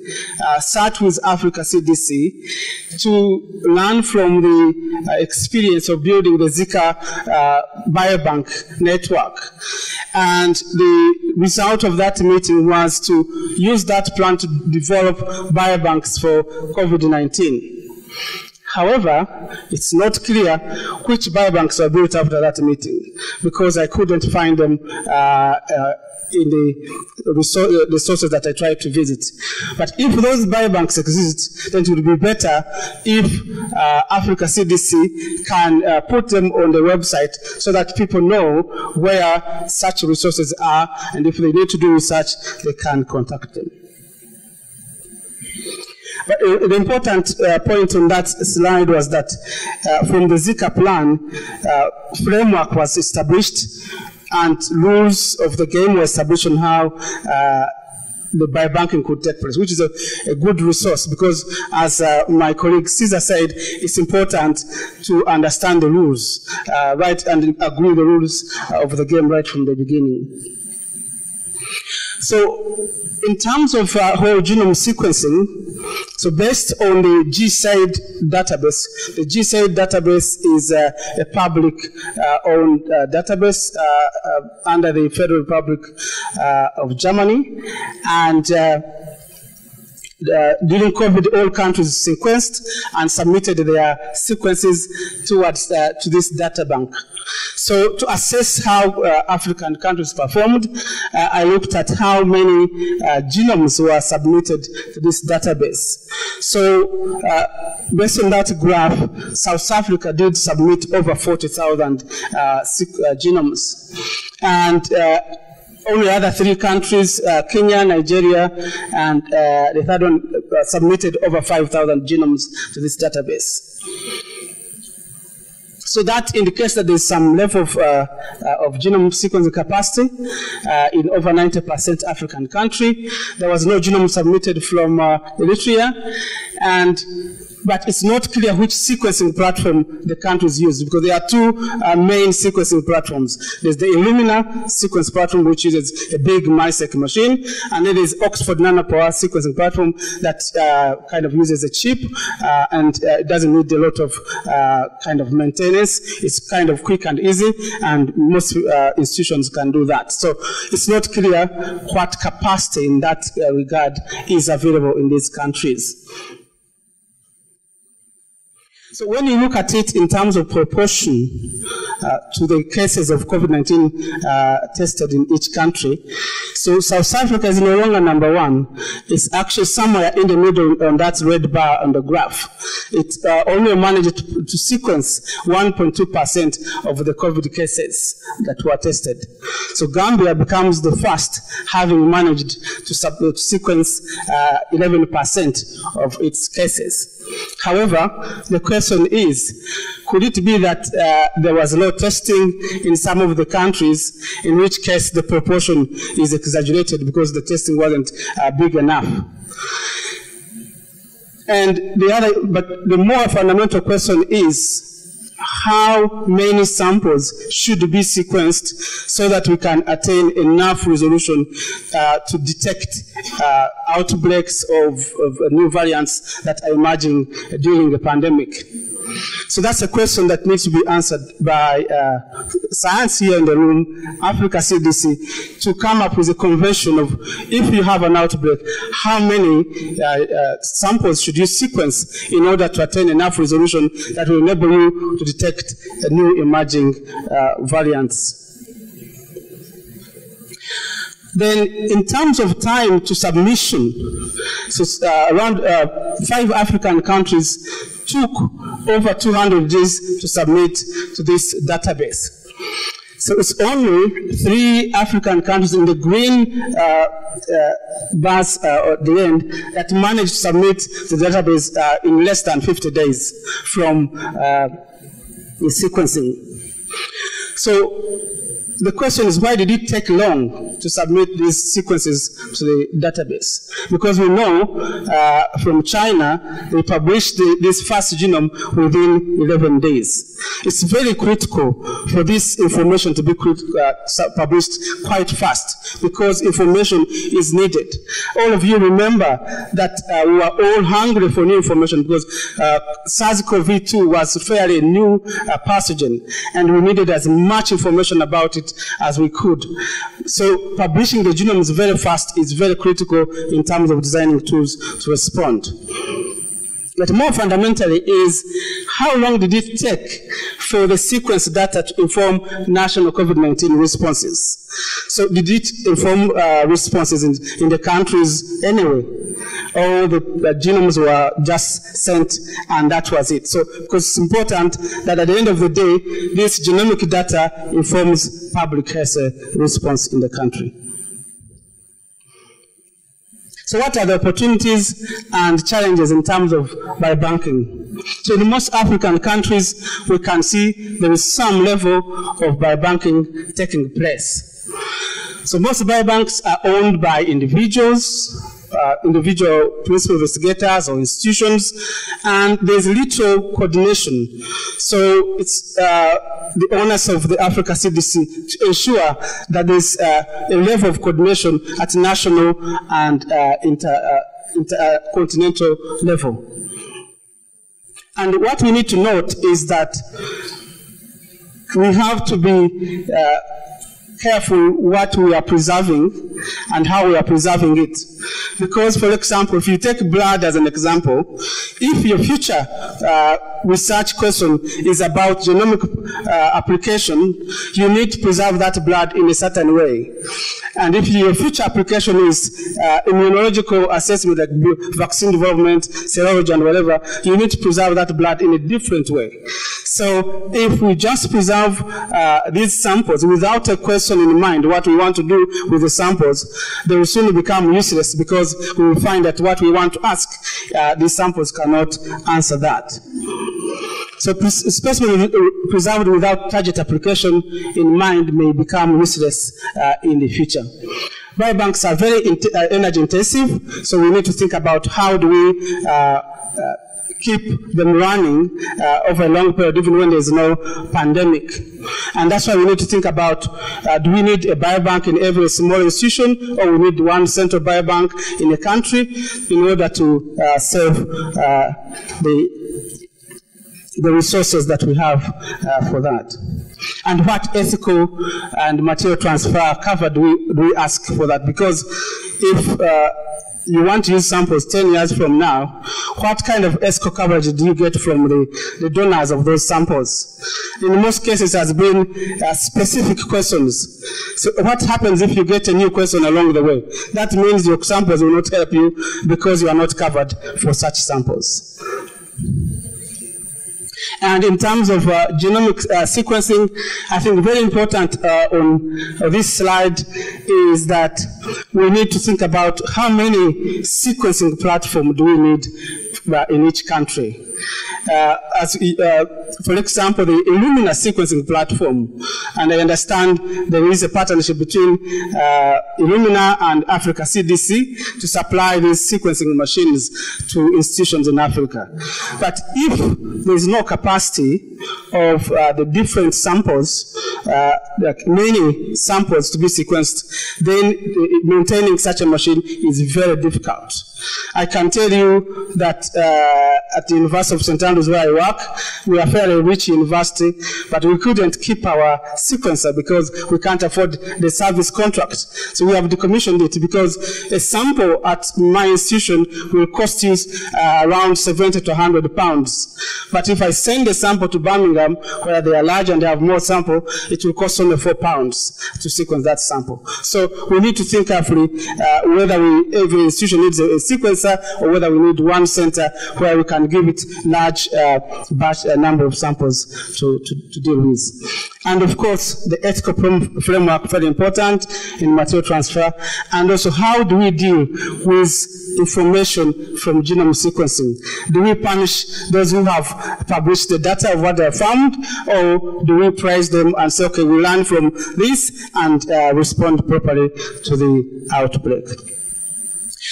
sat with Africa CDC to learn from the experience of building the Zika biobank network. And the result of that meeting was to use that plan to develop biobanks for COVID-19. However, it's not clear which biobanks were built after that meeting, because I couldn't find them in the sources that I tried to visit. But if those biobanks exist, then it would be better if Africa CDC can put them on the website so that people know where such resources are, and if they need to do research, they can contact them. But the important point on that slide was that from the Zika plan, framework was established, and rules of the game were established on how by banking could take place, which is a good resource, because as my colleague Caesar said, it's important to understand the rules, right, and agree the rules of the game right from the beginning. So in terms of whole genome sequencing, so based on the GISAID database, the GISAID database is a public-owned database under the Federal Republic of Germany, and during COVID, all countries sequenced and submitted their sequences towards to this data bank. So to assess how African countries performed, I looked at how many genomes were submitted to this database. So based on that graph, South Africa did submit over 40,000 genomes. And only other three countries, Kenya, Nigeria, and the third one, submitted over 5,000 genomes to this database. So that indicates that there's some level of genome sequencing capacity in over 90% African country. There was no genome submitted from Eritrea, but it's not clear which sequencing platform the countries use, because there are two main sequencing platforms. There's the Illumina sequence platform, which uses a big MySeq machine, and then there's Oxford Nanopower sequencing platform that kind of uses a chip and doesn't need a lot of kind of maintenance. It's kind of quick and easy, and most institutions can do that. So it's not clear what capacity in that regard is available in these countries. So when you look at it in terms of proportion to the cases of COVID-19 tested in each country, so South Africa is no longer number one. It's actually somewhere in the middle on that red bar on the graph. It only managed to sequence 1.2% of the COVID cases that were tested. So Gambia becomes the first, having managed to sequence 11% of its cases. However, the question is, could it be that there was low testing in some of the countries, in which case the proportion is exaggerated because the testing wasn't big enough? And the more fundamental question is, how many samples should be sequenced so that we can attain enough resolution to detect outbreaks of new variants that are emerging during the pandemic? So that's a question that needs to be answered by science here in the room, Africa CDC, to come up with a convention of, if you have an outbreak, how many samples should you sequence in order to attain enough resolution that will enable you to detect new emerging variants. Then, in terms of time to submission, so around 5 African countries took over 200 days to submit to this database. So it's only 3 African countries in the green bars at the end that managed to submit the database in less than 50 days from the sequencing. So the question is, why did it take long to submit these sequences to the database? Because we know from China, they published this first genome within 11 days. It's very critical for this information to be published quite fast, because information is needed. All of you remember that we were all hungry for new information, because SARS-CoV-2 was fairly new pathogen, and we needed as much information about it as we could. So publishing the genomes very fast is very critical in terms of designing tools to respond. But more fundamentally is, how long did it take for the sequence data to inform national COVID-19 responses? So did it inform responses in the countries anyway? Or the genomes were just sent and that was it? So, because it's important that at the end of the day, this genomic data informs public health response in the country. So what are the opportunities and challenges in terms of biobanking? So in most African countries, we can see there is some level of biobanking taking place. So most biobanks are owned by individuals, individual principal investigators or institutions, and there's little coordination. So it's the onus of the Africa CDC to ensure that there's a level of coordination at national and intercontinental level. And what we need to note is that we have to be careful what we are preserving and how we are preserving it. Because, for example, if you take blood as an example, if your future research question is about genomic application, you need to preserve that blood in a certain way. And if your future application is immunological assessment, like vaccine development, serology, and whatever, you need to preserve that blood in a different way. So if we just preserve these samples without a question in mind, what we want to do with the samples, they will soon become useless because we will find that what we want to ask, these samples cannot answer that. So specimen preserved without target application in mind may become useless in the future. Biobanks are very energy intensive, so we need to think about how do we keep them running over a long period, even when there's no pandemic. And that's why we need to think about, do we need a biobank in every small institution, or we need one central biobank in a country in order to serve the resources that we have for that. And what ethical and material transfer cover do we ask for that? Because if you want to use samples 10 years from now, what kind of ethical coverage do you get from the donors of those samples? In most cases, it has been specific questions. So what happens if you get a new question along the way? That means your samples will not help you because you are not covered for such samples. And in terms of genomic sequencing, I think very important on this slide is that we need to think about how many sequencing platforms do we need in each country. For example, the Illumina sequencing platform, and I understand there is a partnership between Illumina and Africa CDC to supply these sequencing machines to institutions in Africa. But if there is no capacity of the different samples, like many samples to be sequenced, then maintaining such a machine is very difficult. I can tell you that at the University of St Andrews, where I work, we are a fairly rich university, but we couldn't keep our sequencer because we can't afford the service contract. So we have decommissioned it because a sample at my institution will cost you around 70 to 100 pounds. But if I send a sample to Birmingham, where they are large and they have more sample, it will cost only £4 to sequence that sample. So we need to think carefully whether every institution needs a sequencer or whether we need one center where we can give it large batch number of samples to deal with. And of course, the ethical framework, very important in material transfer, and also how do we deal with information from genome sequencing? Do we punish those who have published the data of what they found, or do we praise them and say, okay, we learn from this and respond properly to the outbreak?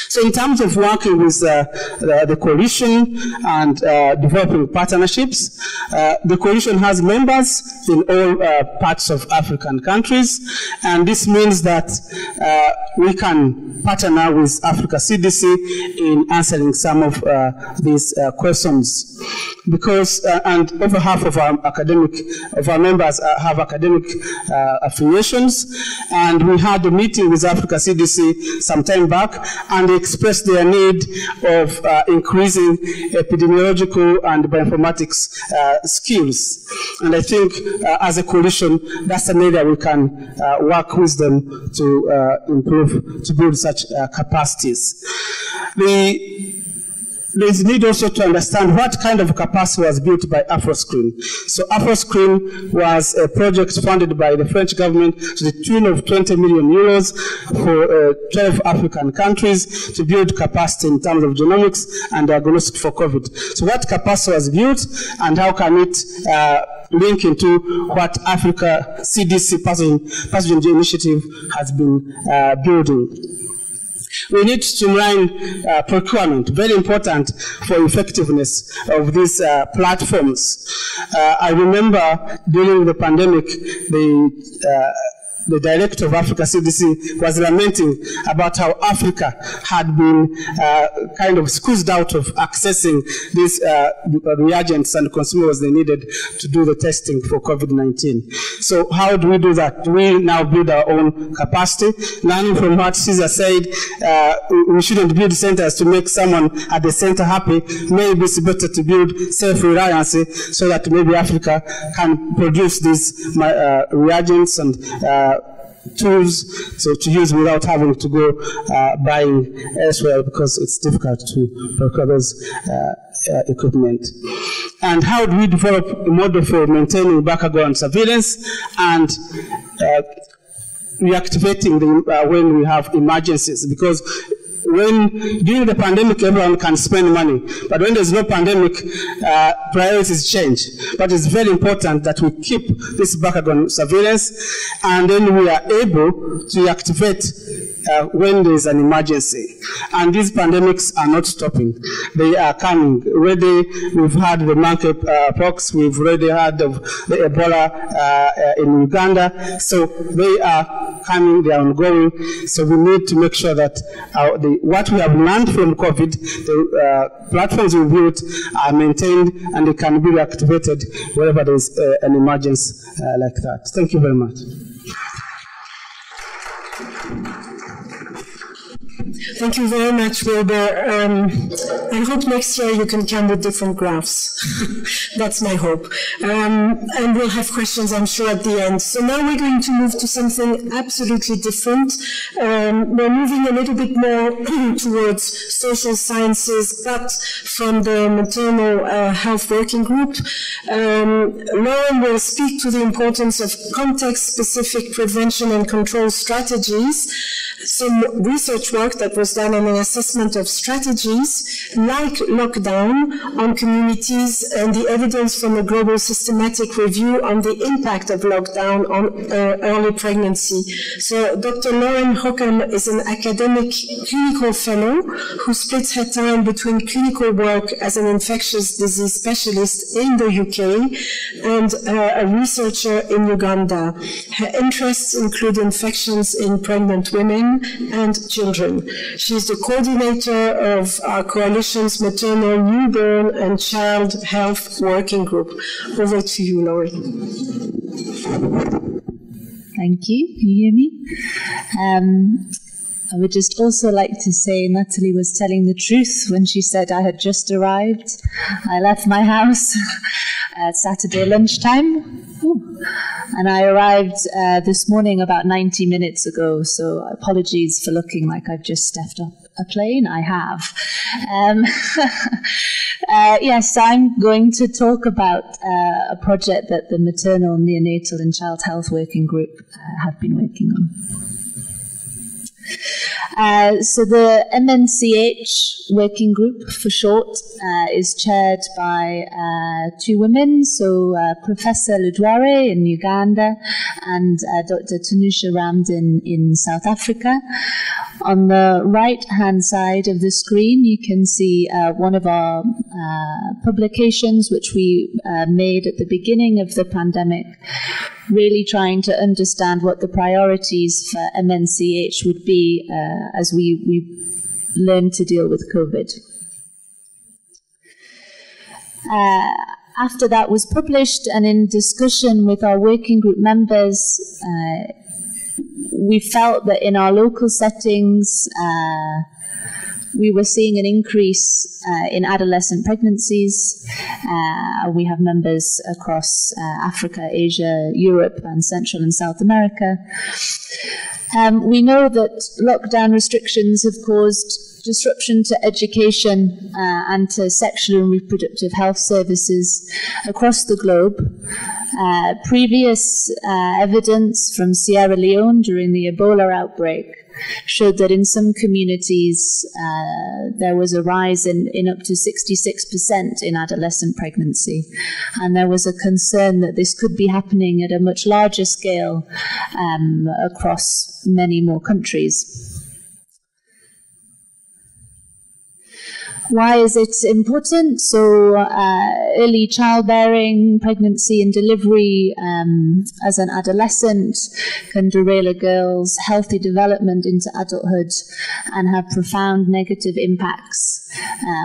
So in terms of working with the coalition and developing partnerships, the coalition has members in all parts of African countries, and this means that we can partner with Africa CDC in answering some of these questions. Because, and over half of our members have academic affiliations, and we had a meeting with Africa CDC some time back, and they expressed their need of increasing epidemiological and bioinformatics skills. And I think as a coalition, that's an area we can work with them to improve, to build such capacities. The there is need also to understand what kind of capacity was built by AfroScreen. So AfroScreen was a project funded by the French government to the tune of 20 million euros for 12 African countries to build capacity in terms of genomics and diagnostics for COVID. So what capacity was built and how can it link into what Africa CDC pathogen initiative has been building. We need to streamline procurement, very important for effectiveness of these platforms. I remember during the pandemic, the director of Africa CDC was lamenting about how Africa had been kind of squeezed out of accessing these reagents and consumers they needed to do the testing for COVID-19. So how do we do that? We now build our own capacity. Learning from what Caesar said, we shouldn't build centers to make someone at the center happy. Maybe it's better to build self-reliance so that maybe Africa can produce these reagents and tools so to use without having to go buying elsewhere because it's difficult to procure those equipment. And how do we develop a model for maintaining background surveillance and reactivating the, when we have emergencies? Because during the pandemic, everyone can spend money, but when there's no pandemic, priorities change. But it's very important that we keep this background surveillance, and then we are able to activate when there's an emergency. And these pandemics are not stopping. They are coming. Already we've had the monkeypox, we've already had of the Ebola in Uganda, so they are coming, they are ongoing, so we need to make sure that what we have learned from COVID, the platforms we built are maintained and they can be reactivated wherever there is an emergency like that. Thank you very much. Thank you very much, Wilber. I hope next year you can come with different graphs. That's my hope. And we'll have questions, I'm sure, at the end. So now we're going to move to something absolutely different. We're moving a little bit more towards social sciences, but from the maternal health working group. Lauren will speak to the importance of context-specific prevention and control strategies. Some research work that was done on an assessment of strategies like lockdown on communities and the evidence from a global systematic review on the impact of lockdown on early pregnancy. So Dr. Lauren Hookham is an academic clinical fellow who splits her time between clinical work as an infectious disease specialist in the UK and a researcher in Uganda. Her interests include infections in pregnant women and children. She is the coordinator of our coalition's maternal, newborn, and child health working group. Over to you, Lauren. Thank you. Can you hear me? I would just also like to say Natalie was telling the truth when she said I had just arrived. I left my house at Saturday lunchtime. Ooh. And I arrived this morning about 90 minutes ago, so apologies for looking like I've just stepped up a plane. I have. Yes, I'm going to talk about a project that the Maternal, Neonatal and Child Health Working Group have been working on. So the MNCH working group, for short, is chaired by two women, so Professor Atuire in Uganda and Dr. Tanusha Ramdin in South Africa. On the right-hand side of the screen, you can see one of our publications, which we made at the beginning of the pandemic, really trying to understand what the priorities for MNCH would be as we learn to deal with COVID. After that was published and in discussion with our working group members, we felt that in our local settings, we were seeing an increase in adolescent pregnancies. We have members across Africa, Asia, Europe, and Central and South America. We know that lockdown restrictions have caused disruption to education and to sexual and reproductive health services across the globe. Previous evidence from Sierra Leone during the Ebola outbreak showed that in some communities there was a rise in up to 66% in adolescent pregnancy, and there was a concern that this could be happening at a much larger scale across many more countries. Why is it important? So early childbearing, pregnancy and delivery as an adolescent can derail a girl's healthy development into adulthood and have profound negative impacts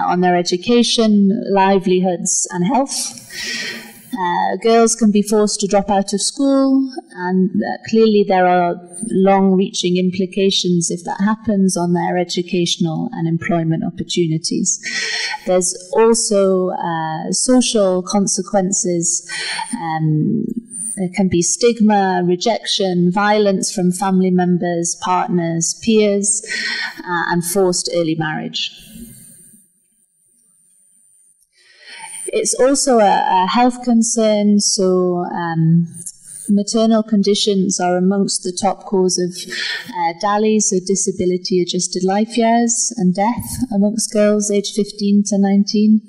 on their education, livelihoods and health. Girls can be forced to drop out of school, and clearly there are long-reaching implications if that happens on their educational and employment opportunities. There's also social consequences. There can be stigma, rejection, violence from family members, partners, peers, and forced early marriage. It's also a health concern, so maternal conditions are amongst the top cause of DALI, so disability-adjusted life years, and death amongst girls aged 15 to 19,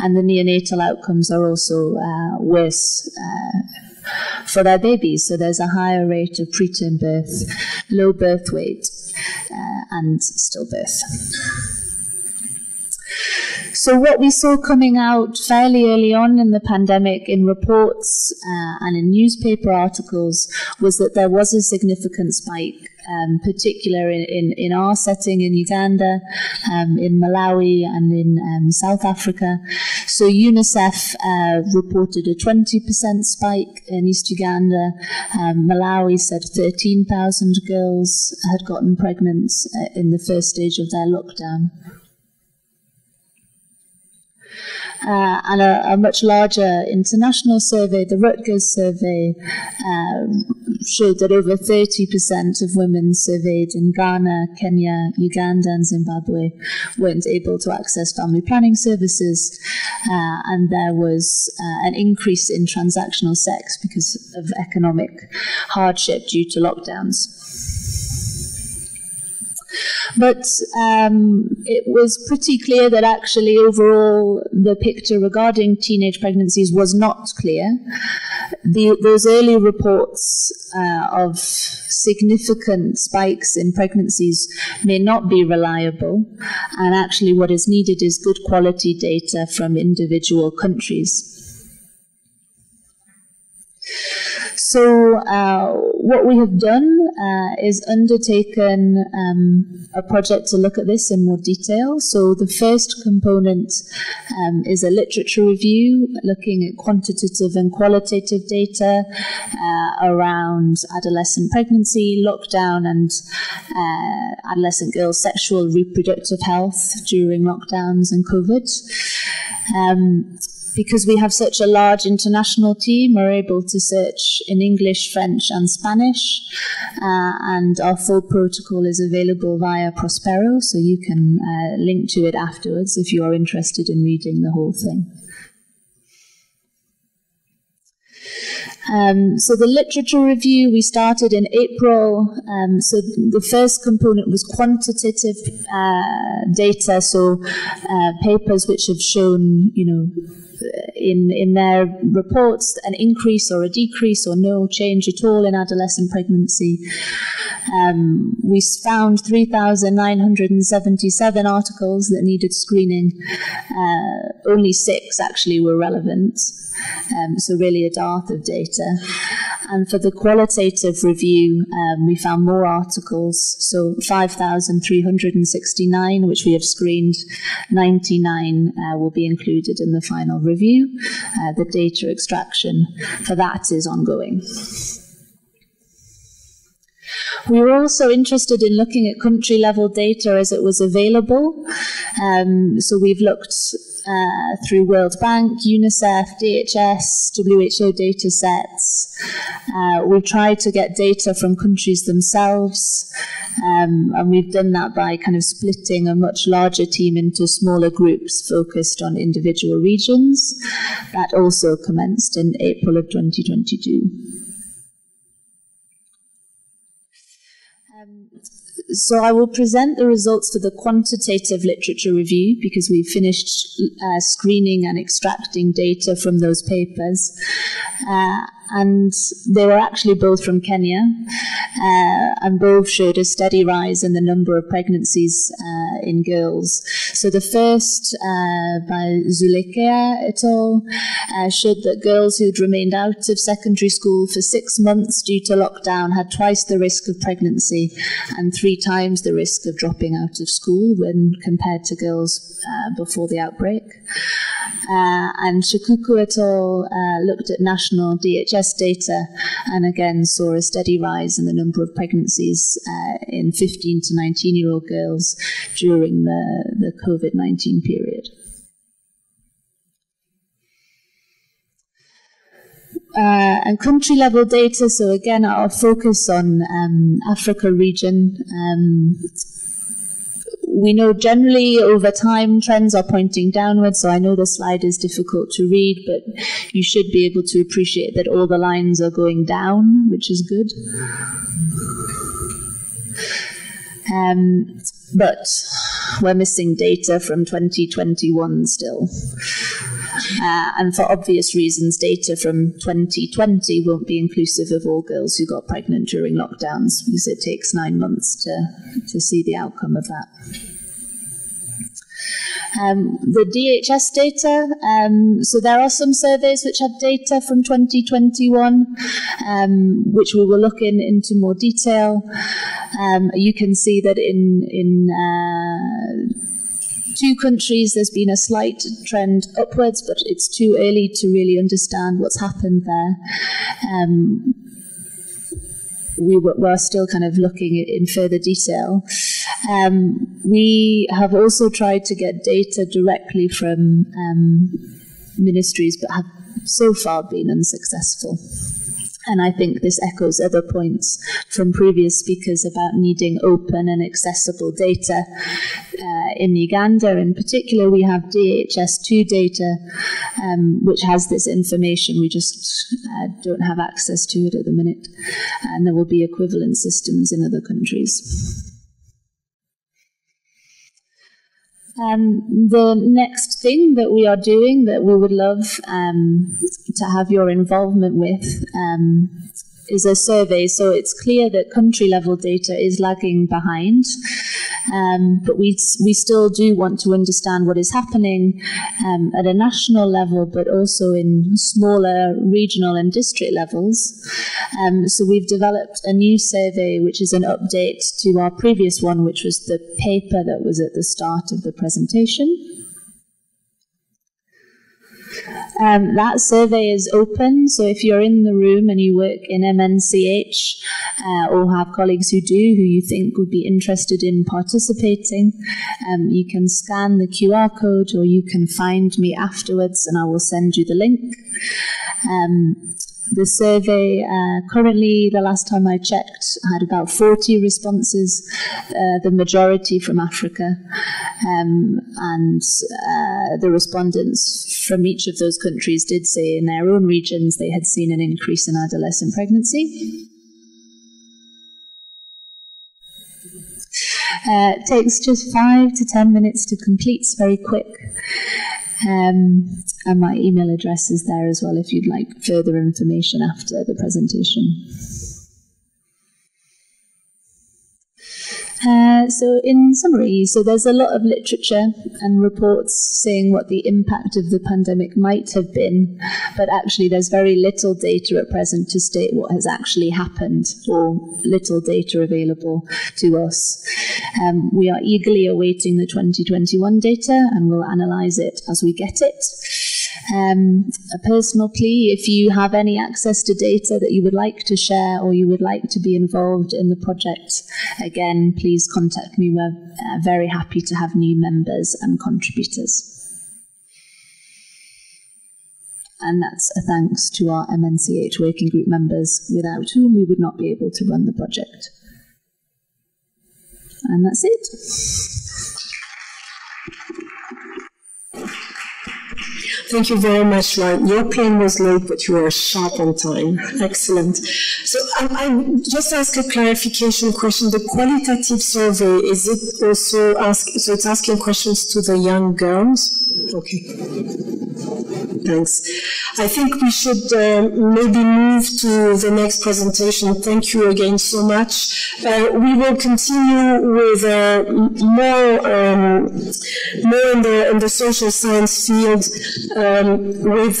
and the neonatal outcomes are also worse for their babies, so there's a higher rate of preterm birth, low birth weight, and stillbirth. So what we saw coming out fairly early on in the pandemic in reports and in newspaper articles was that there was a significant spike, particularly in our setting in Uganda, in Malawi and in South Africa. So UNICEF reported a 20% spike in East Uganda. Malawi said 13,000 girls had gotten pregnant in the first stage of their lockdown. And a much larger international survey, the Rutgers survey, showed that over 30% of women surveyed in Ghana, Kenya, Uganda and Zimbabwe weren't able to access family planning services, and there was an increase in transactional sex because of economic hardship due to lockdowns. But it was pretty clear that actually overall the picture regarding teenage pregnancies was not clear. Those early reports of significant spikes in pregnancies may not be reliable, and actually what is needed is good quality data from individual countries. So what we have done is undertaken a project to look at this in more detail. So the first component is a literature review looking at quantitative and qualitative data around adolescent pregnancy, lockdown and adolescent girls' sexual and reproductive health during lockdowns and COVID. Because we have such a large international team, we're able to search in English, French and Spanish, and our full protocol is available via Prospero, so you can link to it afterwards if you are interested in reading the whole thing. So the literature review we started in April. So the first component was quantitative data, so papers which have shown, you know, in their reports an increase or a decrease or no change at all in adolescent pregnancy. We found 3,977 articles that needed screening. Only 6 actually were relevant, so really a dearth of data. And for the qualitative review, we found more articles, so 5,369, which we have screened. 99 will be included in the final review. The data extraction for that is ongoing. We were also interested in looking at country-level data as it was available. So we've looked through World Bank, UNICEF, DHS, WHO data sets. We've tried to get data from countries themselves, and we've done that by kind of splitting a much larger team into smaller groups focused on individual regions. That also commenced in April of 2022. So I will present the results for the quantitative literature review because we finished screening and extracting data from those papers. And they were actually both from Kenya, and both showed a steady rise in the number of pregnancies in girls. So the first, by Zulekea et al., showed that girls who'd remained out of secondary school for 6 months due to lockdown had twice the risk of pregnancy and 3 times the risk of dropping out of school when compared to girls before the outbreak. And Shikuku et al. Looked at national DHS data and again saw a steady rise in the number of pregnancies in 15 to 19-year-old girls during the COVID-19 period. And country-level data, so again our focus on Africa region. We know generally over time trends are pointing downwards, so I know the slide is difficult to read, but you should be able to appreciate that all the lines are going down, which is good. But we're missing data from 2021 still. And for obvious reasons, data from 2020 won't be inclusive of all girls who got pregnant during lockdowns because it takes 9 months to see the outcome of that. The DHS data, so there are some surveys which have data from 2021, which we will look into more detail. You can see that in two countries there's been a slight trend upwards, but it's too early to really understand what's happened there. We're still kind of looking in further detail. We have also tried to get data directly from ministries, but have so far been unsuccessful. And I think this echoes other points from previous speakers about needing open and accessible data. In Uganda in particular, we have DHS2 data, which has this information. We just don't have access to it at the minute. And there will be equivalent systems in other countries. The next thing that we are doing that we would love to have your involvement with is a survey. So it's clear that country-level data is lagging behind, but we still do want to understand what is happening at a national level, but also in smaller regional and district levels. So we've developed a new survey, which is an update to our previous one, which was the paper that was at the start of the presentation. That survey is open, so if you're in the room and you work in MNCH or have colleagues who do, who you think would be interested in participating, you can scan the QR code or you can find me afterwards and I will send you the link. The survey currently, the last time I checked, had about 40 responses, the majority from Africa, and the respondents from each of those countries did say in their own regions they had seen an increase in adolescent pregnancy. It takes just 5 to 10 minutes to complete, it's very quick. And my email address is there as well if you'd like further information after the presentation. So in summary, so there's a lot of literature and reports saying what the impact of the pandemic might have been, but actually there's very little data at present to state what has actually happened, or little data available to us. We are eagerly awaiting the 2021 data and we'll analyse it as we get it. Personal plea, if you have any access to data that you would like to share or you would like to be involved in the project, again, please contact me. We're very happy to have new members and contributors. And that's a thanks to our MNCH working group members, without whom we would not be able to run the project. And that's it. Thank you very much, Lauren. Your plane was late, but you were sharp on time. Excellent. So I just ask a clarification question. The qualitative survey, is it also it's asking questions to the young girls? Okay. Thanks. I think we should maybe move to the next presentation. Thank you again so much. We will continue with more in the social science field. With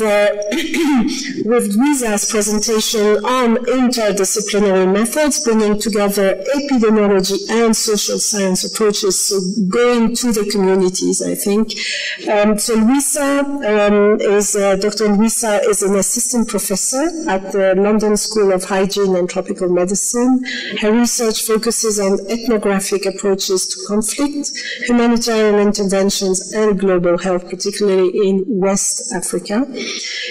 Luisa's presentation on interdisciplinary methods, bringing together epidemiology and social science approaches, so going to the communities, I think. So Luisa Dr. Luisa is an assistant professor at the London School of Hygiene and Tropical Medicine. Her research focuses on ethnographic approaches to conflict, humanitarian interventions, and global health, particularly in West Africa.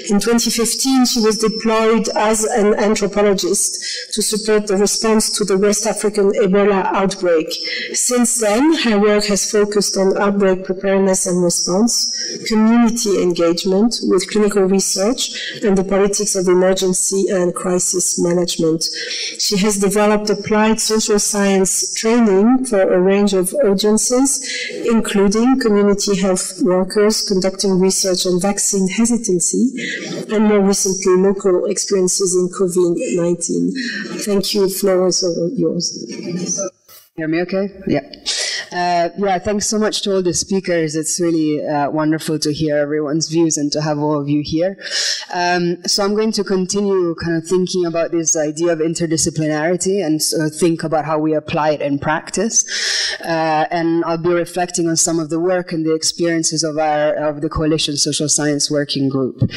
In 2015, she was deployed as an anthropologist to support the response to the West African Ebola outbreak. Since then, her work has focused on outbreak preparedness and response, community engagement with clinical research, and the politics of emergency and crisis management. She has developed applied social science training for a range of audiences, including community health workers conducting research on vaccine hesitancy, and more recently, local experiences in COVID-19. Thank you, Florence, over yours. Hear me okay? Yeah. Yeah, thanks so much to all the speakers. It's really wonderful to hear everyone's views and to have all of you here. So I'm going to continue kind of thinking about this idea of interdisciplinarity and think about how we apply it in practice. And I'll be reflecting on some of the work and the experiences of the Coalition Social Science Working Group.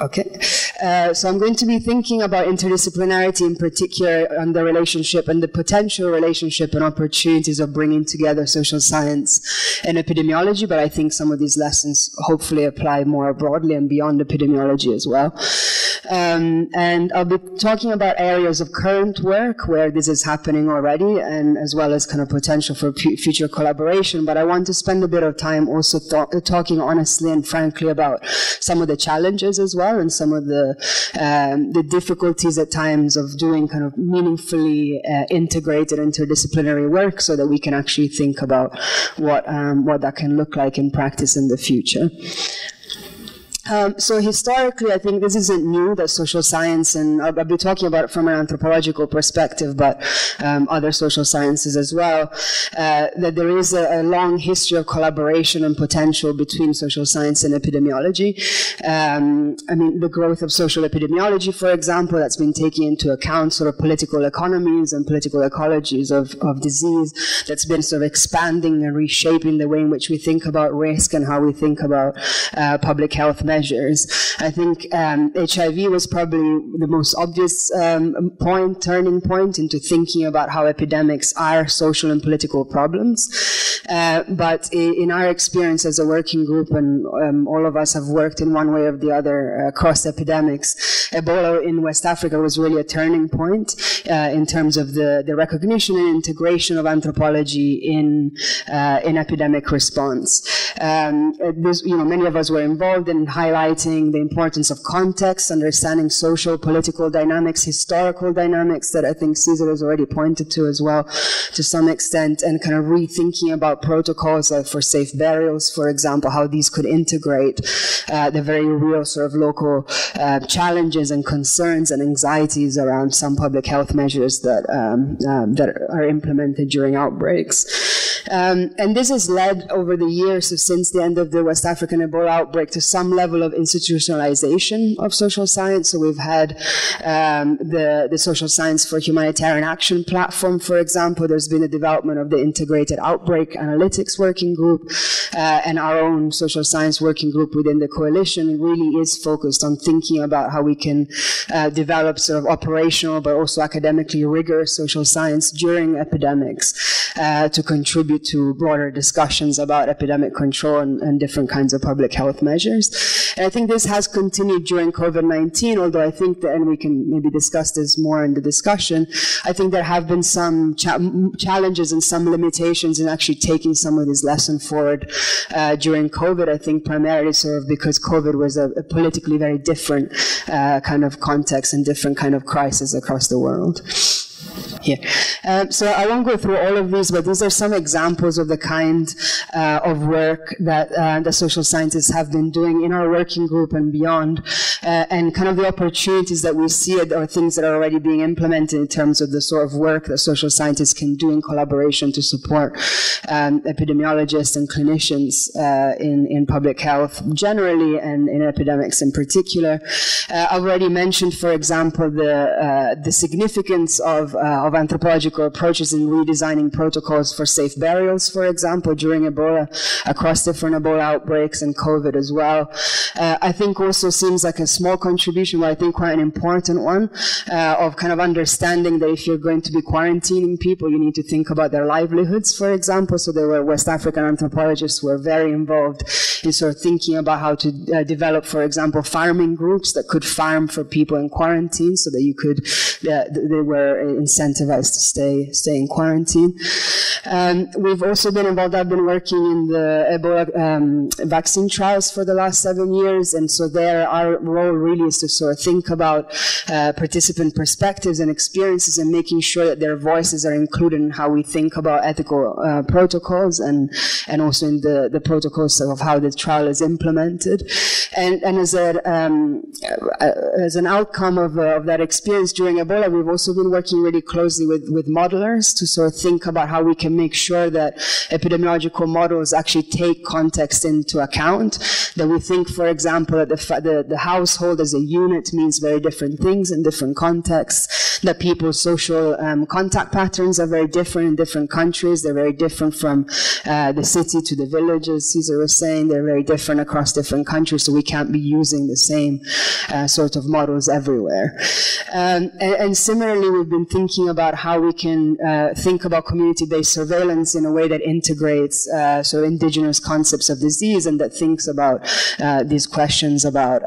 Okay. So I'm going to be thinking about interdisciplinarity in particular and the relationship and the potential relationship and opportunities of bringing together social science and epidemiology, but I think some of these lessons hopefully apply more broadly and beyond epidemiology as well. And I'll be talking about areas of current work where this is happening already, and as well as kind of potential for future collaboration, but I want to spend a bit of time also talking honestly and frankly about some of the challenges as well, and some of the difficulties at times of doing kind of meaningfully integrated interdisciplinary work, so that we can actually think about what that can look like in practice in the future. So historically, I think this isn't new, that social science, and I'll be talking about it from an anthropological perspective, but other social sciences as well, that there is a long history of collaboration and potential between social science and epidemiology. I mean, the growth of social epidemiology, for example, that's been taking into account sort of political economies and political ecologies of disease, that's been sort of expanding and reshaping the way in which we think about risk and how we think about public health measures. I think HIV was probably the most obvious turning point into thinking about how epidemics are social and political problems. But in our experience as a working group, and all of us have worked in one way or the other across epidemics, Ebola in West Africa was really a turning point in terms of the recognition and integration of anthropology in epidemic response. You know, many of us were involved in highlighting the importance of context, understanding social, political dynamics, historical dynamics that I think Caesar has already pointed to as well, to some extent, and kind of rethinking about protocols like for safe burials, for example, how these could integrate the very real sort of local challenges and concerns and anxieties around some public health measures that, that are implemented during outbreaks. And this has led over the years, so since the end of the West African Ebola outbreak, to some level level of institutionalization of social science. So we've had the Social Science for Humanitarian Action platform, for example. There's been a development of the Integrated Outbreak Analytics Working Group, and our own social science working group within the coalition really is focused on thinking about how we can develop sort of operational but also academically rigorous social science during epidemics to contribute to broader discussions about epidemic control and different kinds of public health measures. And I think this has continued during COVID-19, although I think that, and we can maybe discuss this more in the discussion, I think there have been some challenges and some limitations in actually taking some of this lesson forward during COVID. I think primarily sort of because COVID was a politically very different kind of context and different kind of crisis across the world. Yeah. So I won't go through all of these, but these are some examples of the kind of work that the social scientists have been doing in our working group and beyond, and kind of the opportunities that we see or things that are already being implemented in terms of the sort of work that social scientists can do in collaboration to support epidemiologists and clinicians in public health generally and in epidemics in particular. I've already mentioned, for example, the significance of anthropological approaches in redesigning protocols for safe burials, for example, during Ebola, across different Ebola outbreaks and COVID as well. I think also seems like a small contribution, but I think quite an important one, of kind of understanding that if you're going to be quarantining people, you need to think about their livelihoods, for example. So there were West African anthropologists who were very involved in sort of thinking about how to develop, for example, farming groups that could farm for people in quarantine so that you could, they were incentivized to stay in quarantine. We've also been involved, I've been working in the Ebola vaccine trials for the last 7 years, and so there our role really is to sort of think about participant perspectives and experiences and making sure that their voices are included in how we think about ethical protocols and also in the protocols of how the trial is implemented. And as an outcome of that experience during Ebola, we've also been working really closely with modelers to sort of think about how we can make sure that epidemiological models actually take context into account, that we think, for example, that the household as a unit means very different things in different contexts, that people's social contact patterns are very different in different countries, they're very different from the city to the villages, Caesar was saying, they're very different across different countries, so we can't be using the same sort of models everywhere. And similarly, we've been thinking about how we can think about community-based surveillance in a way that integrates sort of indigenous concepts of disease and that thinks about these questions about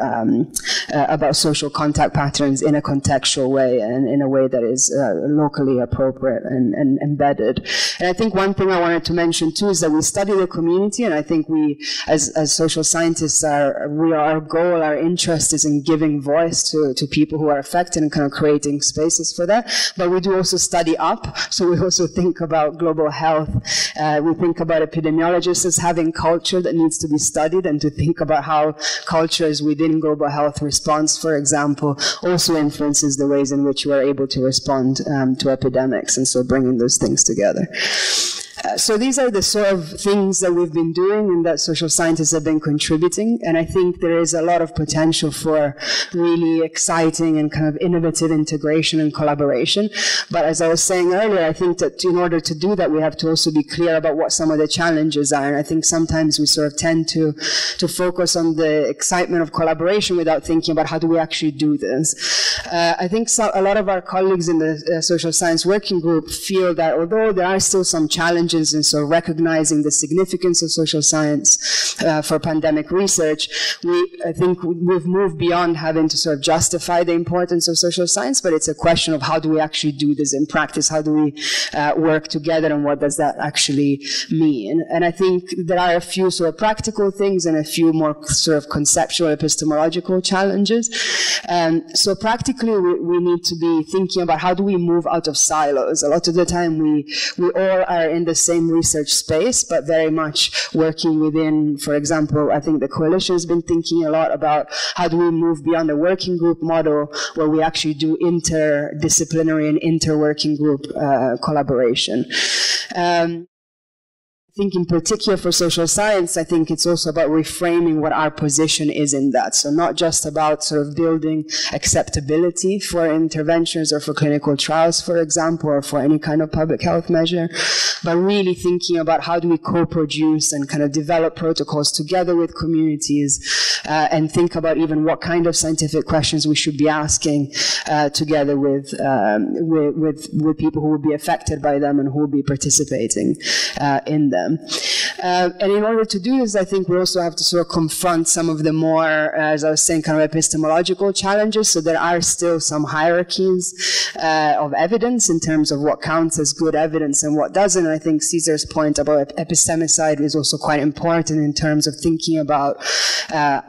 social contact patterns in a contextual way and in a way that is locally appropriate and embedded. And I think one thing I wanted to mention too is that we study the community, and I think we, as social scientists, our goal, our interest is in giving voice to people who are affected and kind of creating spaces for that. But we do also study up, so we also think about global health. We think about epidemiologists as having culture that needs to be studied and to think about how cultures within global health response, for example, also influences the ways in which we are able to respond to epidemics, and so bringing those things together. So these are the sort of things that we've been doing and that social scientists have been contributing, and I think there is a lot of potential for really exciting and kind of innovative integration and collaboration. But as I was saying earlier, I think that in order to do that, we have to also be clear about what some of the challenges are, and I think sometimes we sort of tend to focus on the excitement of collaboration without thinking about how do we actually do this. I think a lot of our colleagues in the social science working group feel that although there are still some challenges, and so recognizing the significance of social science for pandemic research, I think we've moved beyond having to sort of justify the importance of social science, but it's a question of how do we actually do this in practice, how do we work together, and what does that actually mean? And I think there are a few sort of practical things and a few more sort of conceptual epistemological challenges. So practically, we need to be thinking about how do we move out of silos. A lot of the time, we all are in the same research space, but very much working within, for example, I think the coalition has been thinking a lot about how do we move beyond the working group model where we actually do interdisciplinary and inter-working group collaboration. I think in particular for social science, I think it's also about reframing what our position is in that. So not just about sort of building acceptability for interventions or for clinical trials, for example, or for any kind of public health measure, but really thinking about how do we co-produce and kind of develop protocols together with communities and think about even what kind of scientific questions we should be asking together with people who will be affected by them and who will be participating in them. And in order to do this, I think we also have to sort of confront some of the more, as I was saying, kind of epistemological challenges. So there are still some hierarchies of evidence in terms of what counts as good evidence and what doesn't. And I think Caesar's point about epistemicide is also quite important in terms of thinking about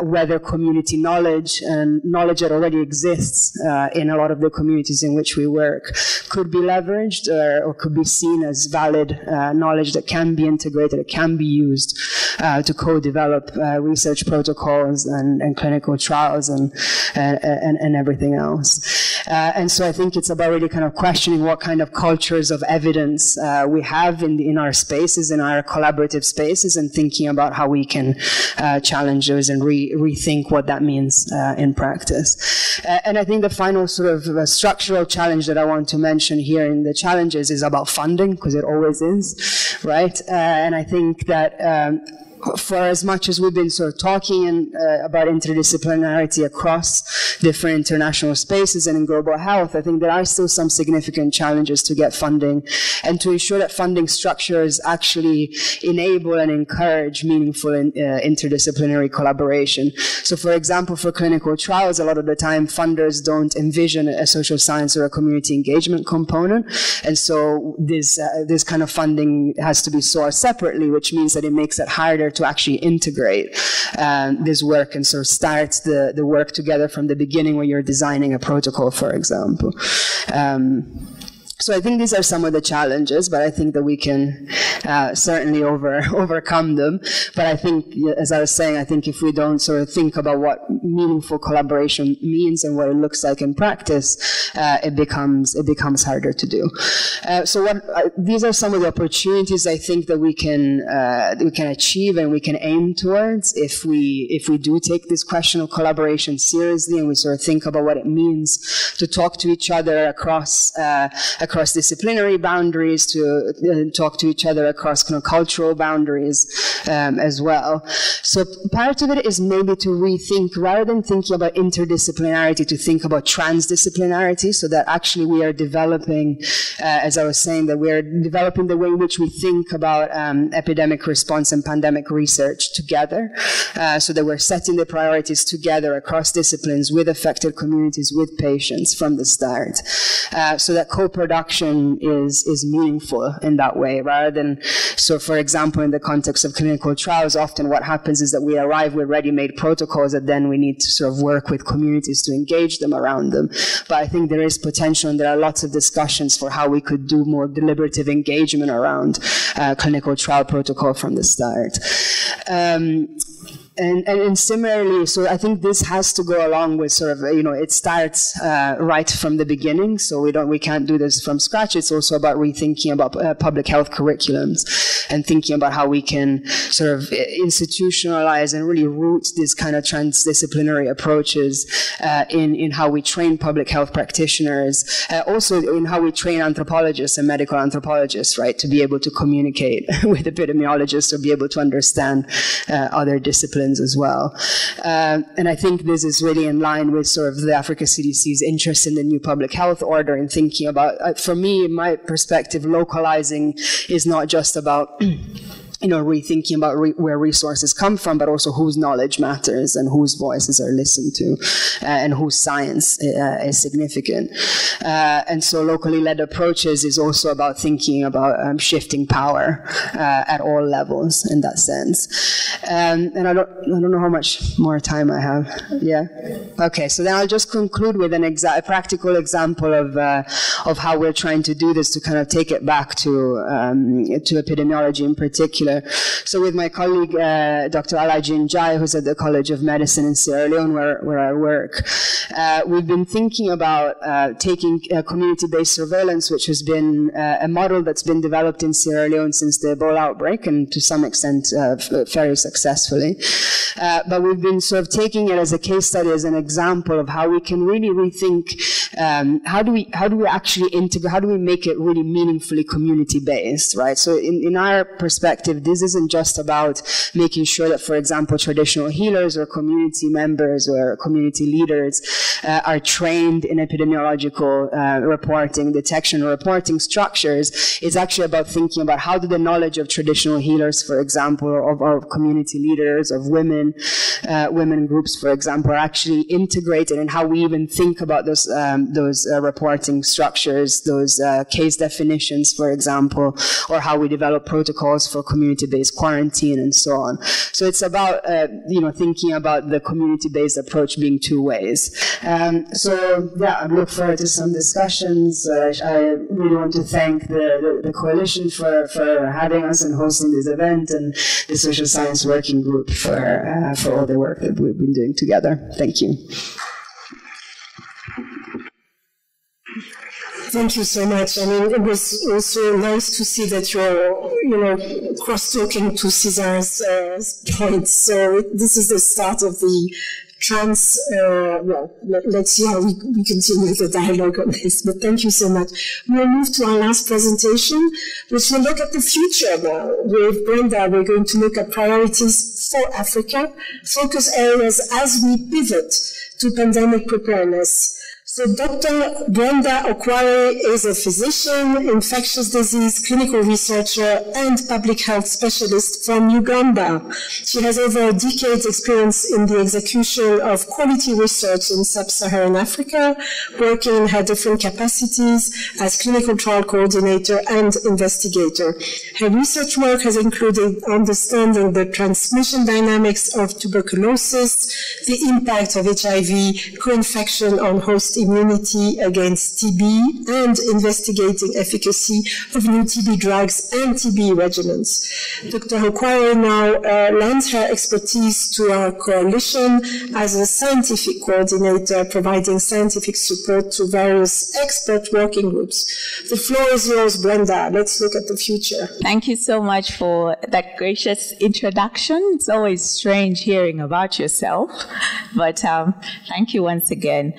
whether community knowledge and knowledge that already exists in a lot of the communities in which we work could be leveraged or could be seen as valid knowledge that can be integrated, it can be used to co-develop research protocols and clinical trials and everything else. And so I think it's about really kind of questioning what kind of cultures of evidence we have in our spaces, in our collaborative spaces, and thinking about how we can challenge those and rethink what that means in practice. And I think the final sort of structural challenge that I want to mention here in the challenges is about funding, because it always is, right? And I think that for as much as we've been sort of talking about interdisciplinarity across different international spaces and in global health, I think there are still some significant challenges to get funding and to ensure that funding structures actually enable and encourage meaningful interdisciplinary collaboration. So for example, for clinical trials, a lot of the time funders don't envision a social science or a community engagement component. And so this kind of funding has to be sourced separately, which means that it makes it harder to actually integrate this work and sort of start the work together from the beginning when you're designing a protocol, for example. So I think these are some of the challenges, but I think that we can certainly overcome them. But I think, as I was saying, I think if we don't sort of think about what meaningful collaboration means and what it looks like in practice, it becomes harder to do. So these are some of the opportunities I think that we can achieve and we can aim towards if we do take this question of collaboration seriously and we sort of think about what it means to talk to each other across disciplinary boundaries, to talk to each other across kind of cultural boundaries as well. So part of it is maybe to rethink, rather than thinking about interdisciplinarity, to think about transdisciplinarity, so that actually we are developing, as I was saying, that we are developing the way in which we think about epidemic response and pandemic research together, so that we're setting the priorities together across disciplines with affected communities, with patients from the start, so that co-production is meaningful in that way, rather than, so for example, in the context of clinical trials, often what happens is that we arrive with ready-made protocols that then we need to sort of work with communities to engage them around them. But I think there is potential, and there are lots of discussions for how we could do more deliberative engagement around clinical trial protocol from the start. And similarly, so I think this has to go along with sort of, you know, it starts right from the beginning, so we can't do this from scratch. It's also about rethinking about public health curriculums and thinking about how we can sort of institutionalize and really root these kind of transdisciplinary approaches in how we train public health practitioners, also in how we train anthropologists and medical anthropologists, right, to be able to communicate with epidemiologists or be able to understand other disciplines as well. And I think this is really in line with sort of the Africa CDC's interest in the new public health order and thinking about, for me, in my perspective, localizing is not just about you know, rethinking about where resources come from, but also whose knowledge matters and whose voices are listened to and whose science is significant. And so locally led approaches is also about thinking about shifting power at all levels in that sense. And I don't know how much more time I have. Yeah? Okay, so then I'll just conclude with a practical example of how we're trying to do this to kind of take it back to epidemiology in particular, particular. So with my colleague, Dr. Alhaji Njai, who's at the College of Medicine in Sierra Leone, where I work, we've been thinking about taking community-based surveillance, which has been a model that's been developed in Sierra Leone since the Ebola outbreak, and to some extent very successfully. But we've been sort of taking it as a case study, as an example of how we can really rethink how do we actually integrate, how do we make it really meaningfully community-based, right? So in our perspective, this isn't just about making sure that, for example, traditional healers or community members or community leaders are trained in epidemiological reporting, detection reporting structures. It's actually about thinking about how do the knowledge of traditional healers, for example, of community leaders, of women, women groups, for example, are actually integrated in how we even think about those reporting structures, those case definitions, for example, or how we develop protocols for community-based quarantine and so on. So it's about thinking about the community-based approach being two ways. So yeah, I look forward to some discussions. I really want to thank the coalition for having us and hosting this event, and the Social Science Working Group for all the work that we've been doing together. Thank you. Thank you so much. I mean, it was also nice to see that you're, cross-talking to Caesar's points. So this is the start of the trans, let's see how we continue the dialogue on this, but thank you so much. We'll move to our last presentation, which will look at the future now. With Brenda, we're going to look at priorities for Africa, focus areas as we pivot to pandemic preparedness. So Dr. Brenda Okware is a physician, infectious disease clinical researcher, and public health specialist from Uganda. She has over a decade's experience in the execution of quality research in sub-Saharan Africa, working in her different capacities as clinical trial coordinator and investigator. Her research work has included understanding the transmission dynamics of tuberculosis, the impact of HIV, co-infection on host immunity against TB, and investigating efficacy of new TB drugs and TB regimens. Dr. Okware now lends her expertise to our coalition as a scientific coordinator, providing scientific support to various expert working groups. The floor is yours, Brenda. Let's look at the future. Thank you so much for that gracious introduction. It's always strange hearing about yourself, but thank you once again.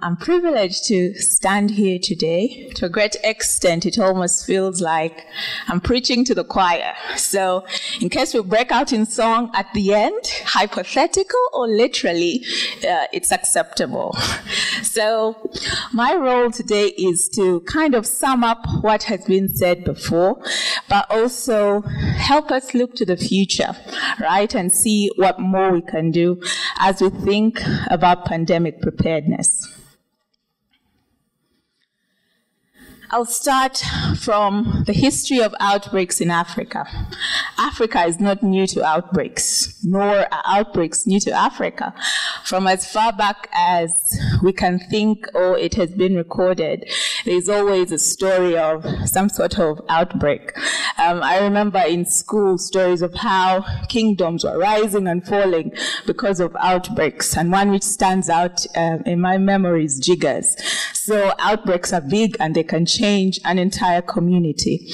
I'm privileged to stand here today. To a great extent, it almost feels like I'm preaching to the choir. So in case we break out in song at the end, hypothetical or literally, it's acceptable. So my role today is to kind of sum up what has been said before, but also help us look to the future, right, and see what more we can do as we think about pandemic preparedness. I'll start from the history of outbreaks in Africa. Africa is not new to outbreaks, nor are outbreaks new to Africa. From as far back as we can think or it has been recorded, there's always a story of some sort of outbreak. I remember in school stories of how kingdoms were rising and falling because of outbreaks, and one which stands out in my memory is Jiga's. So outbreaks are big and they can change an entire community.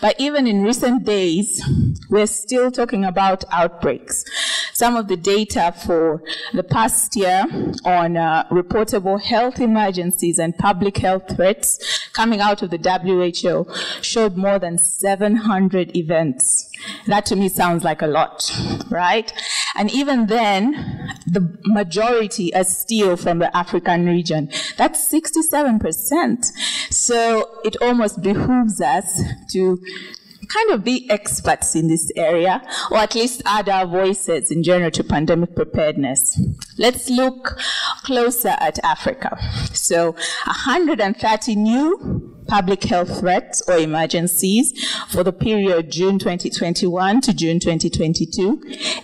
But even in recent days, we're still talking about outbreaks. Some of the data for the past year on reportable health emergencies and public health threats coming out of the WHO showed more than 700 events. That to me sounds like a lot, right? And even then, the majority are still from the African region. That's 67%. So it almost behooves us to kind of be experts in this area, or at least add our voices in general to pandemic preparedness. Let's look closer at Africa. So 130 new public health threats or emergencies for the period June 2021 to June 2022,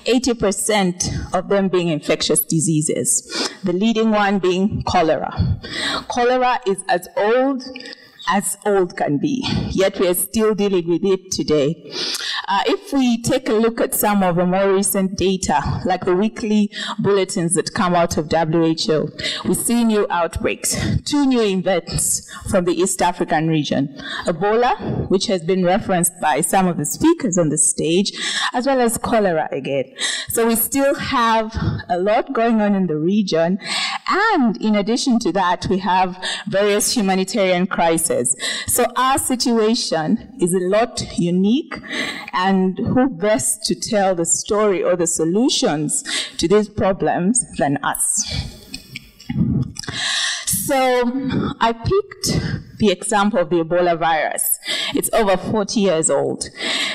80% of them being infectious diseases, the leading one being cholera. Cholera is as old can be, yet we are still dealing with it today. If we take a look at some of the more recent data, like the weekly bulletins that come out of WHO, we see new outbreaks, 2 new events from the East African region, Ebola, which has been referenced by some of the speakers on the stage, as well as cholera again. So we still have a lot going on in the region, and in addition to that, we have various humanitarian crises. So our situation is a lot unique, and who best to tell the story or the solutions to these problems than us? So I picked the example of the Ebola virus. It's over 40 years old.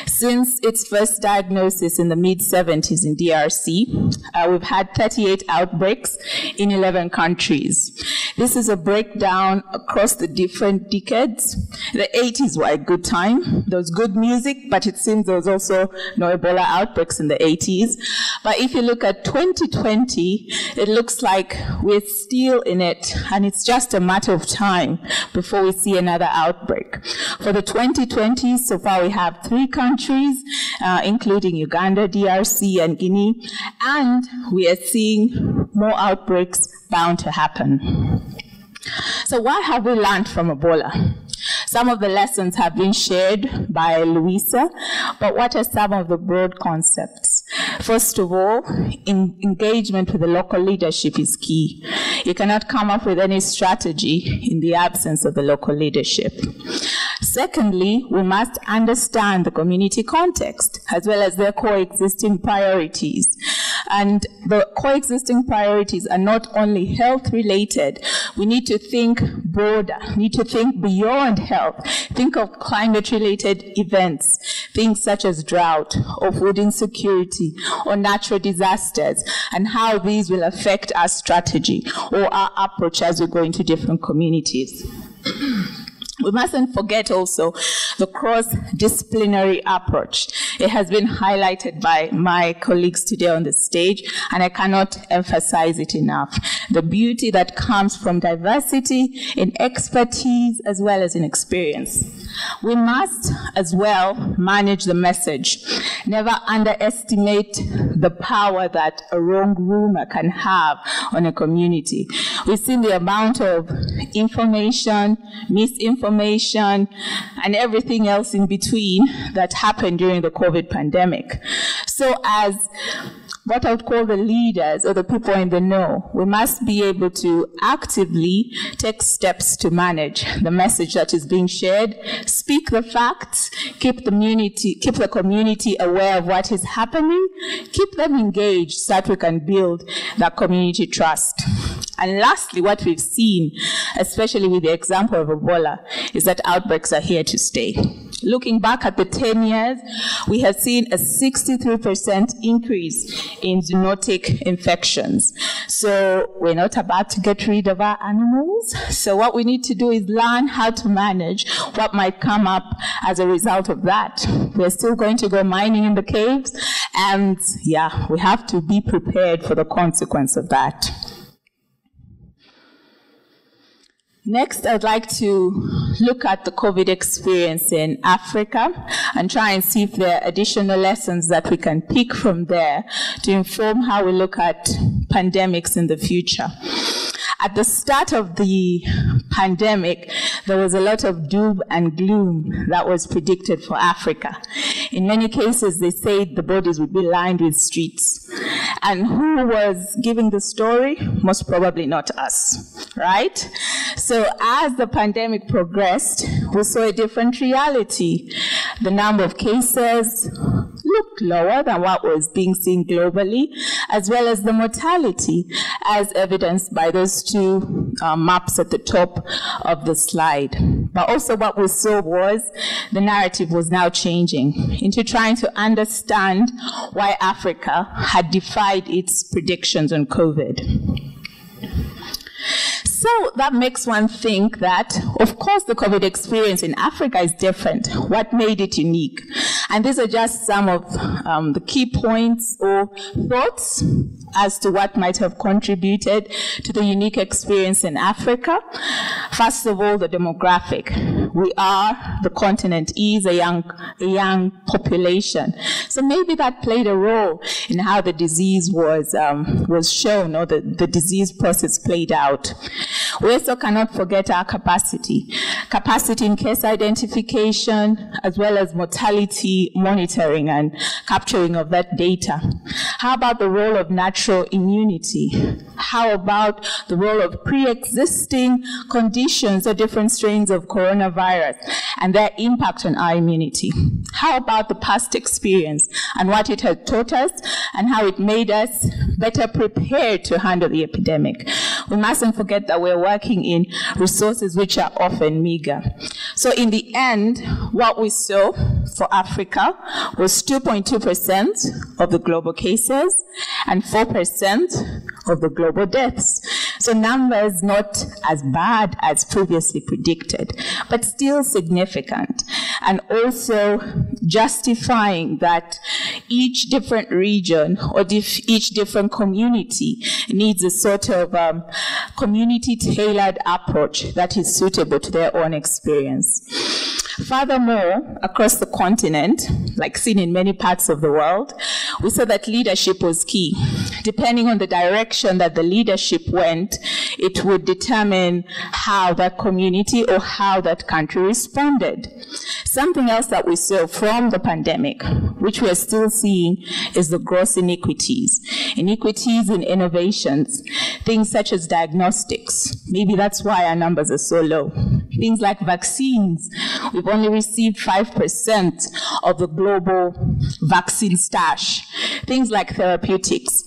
Since its first diagnosis in the mid-70s in DRC, we've had 38 outbreaks in 11 countries. This is a breakdown across the different decades. The 80s were a good time. There was good music, but it seems there was also no Ebola outbreaks in the 80s. But if you look at 2020, it looks like we're still in it, and it's just a matter of time before we see another outbreak. For the 2020s, so far we have 3 countries, including Uganda, DRC, and Guinea, and we are seeing more outbreaks bound to happen. So what have we learned from Ebola? Some of the lessons have been shared by Luisa, but what are some of the broad concepts? First of all, engagement with the local leadership is key. You cannot come up with any strategy in the absence of the local leadership. Secondly, we must understand the community context as well as their coexisting priorities. And the coexisting priorities are not only health-related. We need to think broader, need to think beyond health. Think of climate-related events, things such as drought or food insecurity or natural disasters, and how these will affect our strategy or our approach as we go into different communities. We mustn't forget also the cross-disciplinary approach. It has been highlighted by my colleagues today on the stage, and I cannot emphasize it enough. The beauty that comes from diversity in expertise as well as in experience. We must as well manage the message. Never underestimate the power that a wrong rumor can have on a community. We've seen the amount of information, misinformation, and everything else in between that happened during the COVID pandemic. So as what I would call the leaders or the people in the know, we must be able to actively take steps to manage the message that is being shared, speak the facts, keep the community aware of what is happening, keep them engaged so that we can build that community trust. And lastly, what we've seen, especially with the example of Ebola, is that outbreaks are here to stay. Looking back at the 10 years, we have seen a 63% increase in zoonotic infections. So we're not about to get rid of our animals. So what we need to do is learn how to manage what might come up as a result of that. We're still going to go mining in the caves, and yeah, we have to be prepared for the consequence of that. Next, I'd like to look at the COVID experience in Africa and try and see if there are additional lessons that we can pick from there to inform how we look at pandemics in the future. At the start of the pandemic, there was a lot of doom and gloom that was predicted for Africa. In many cases, they said the borders would be lined with streets. And who was giving the story? Most probably not us, right? So as the pandemic progressed, we saw a different reality. The number of cases looked lower than what was being seen globally, as well as the mortality, as evidenced by those 2 maps at the top of the slide. But also what we saw was the narrative was now changing into trying to understand why Africa had defied its predictions on COVID. So that makes one think that, of course, the COVID experience in Africa is different. What made it unique? And these are just some of the key points or thoughts as to what might have contributed to the unique experience in Africa. First of all, the demographic. we are, the continent is a young population. So maybe that played a role in how the disease was shown, or the disease process played out. We also cannot forget our capacity in case identification, as well as mortality monitoring and capturing of that data. How about the role of natural immunity? How about the role of pre-existing conditions or different strains of coronavirus and their impact on our immunity? How about the past experience and what it had taught us and how it made us better prepared to handle the epidemic? We mustn't forget that we're working in resources which are often meager. So in the end, what we saw for Africa was 2.2% of the global cases and 4% of the global deaths. So numbers not as bad as previously predicted, but still significant, and also justifying that each different region or each different community needs a sort of community-tailored approach that is suitable to their own experience. Furthermore, across the continent, like seen in many parts of the world, we saw that leadership was key. Depending on the direction that the leadership went, it would determine how that community or how that country responded. Something else that we saw from the pandemic, which we are still seeing, is the gross inequities. Inequities in innovations, things such as diagnostics. Maybe that's why our numbers are so low. Things like vaccines. We've only received 5% of the global vaccine stash. Things like therapeutics.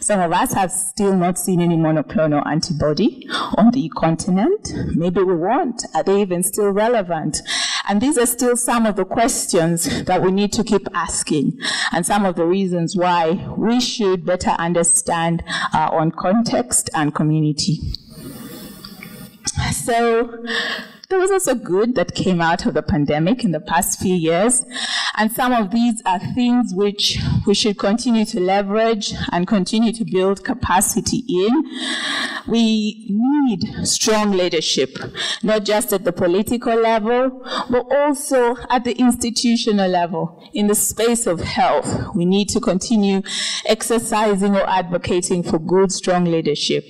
Some of us have still not seen any monoclonal antibody on the continent. Maybe we won't. Are they even still relevant? And these are still some of the questions that we need to keep asking, and some of the reasons why we should better understand our own context and community. So there was also good that came out of the pandemic in the past few years, and some of these are things which we should continue to leverage and continue to build capacity in. We need strong leadership, not just at the political level, but also at the institutional level. In the space of health, we need to continue exercising or advocating for good, strong leadership.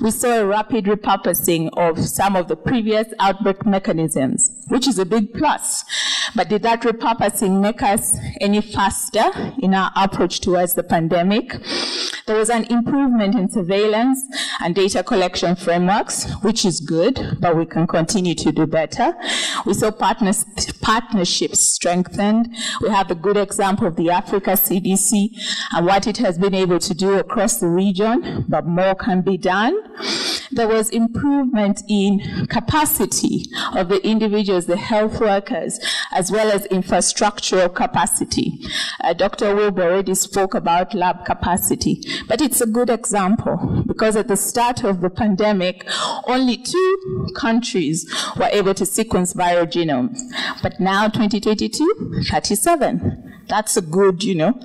We saw a rapid repurposing of some of the previous outbreak mechanisms, which is a big plus. But did that repurposing make us any faster in our approach towards the pandemic? There was an improvement in surveillance and data collection frameworks, which is good, but we can continue to do better. We saw partnerships strengthened. We have a good example of the Africa CDC and what it has been able to do across the region, but more can be done. There was improvement in capacity of the individuals, the health workers, as well as infrastructural capacity. Dr. Wilber already spoke about lab capacity, but it's a good example because at the start of the pandemic, only 2 countries were able to sequence viral genomes, but now 2022, 37. That's a good,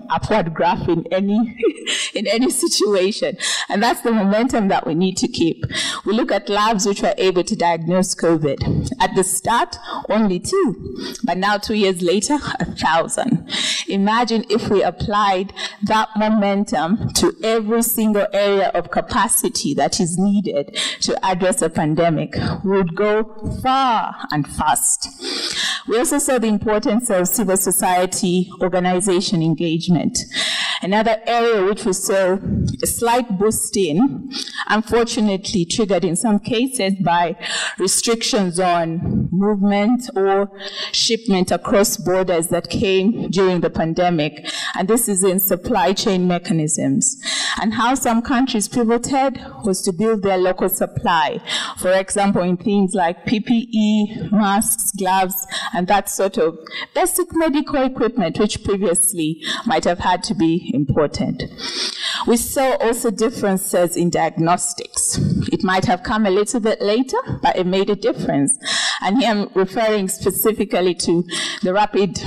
upward graph in any situation. And that's the momentum that we need to keep. We look at labs which were able to diagnose COVID. At the start, only 2, but now 2 years later, 1,000. Imagine if we applied that momentum to every single area of capacity that is needed to address a pandemic. We would go far and fast. We also saw the importance of civil society organization engagement. Another area which we saw a slight boost in, unfortunately triggered in some cases by restrictions on movement or shipment across borders that came during the pandemic. And this is in supply chain mechanisms. And how some countries pivoted was to build their local supply. For example, in things like PPE, masks, gloves, and that sort of basic medical equipment, which previously might have had to be important. We saw also differences in diagnostics. It might have come a little bit later, but it made a difference. And here I'm referring specifically to the rapid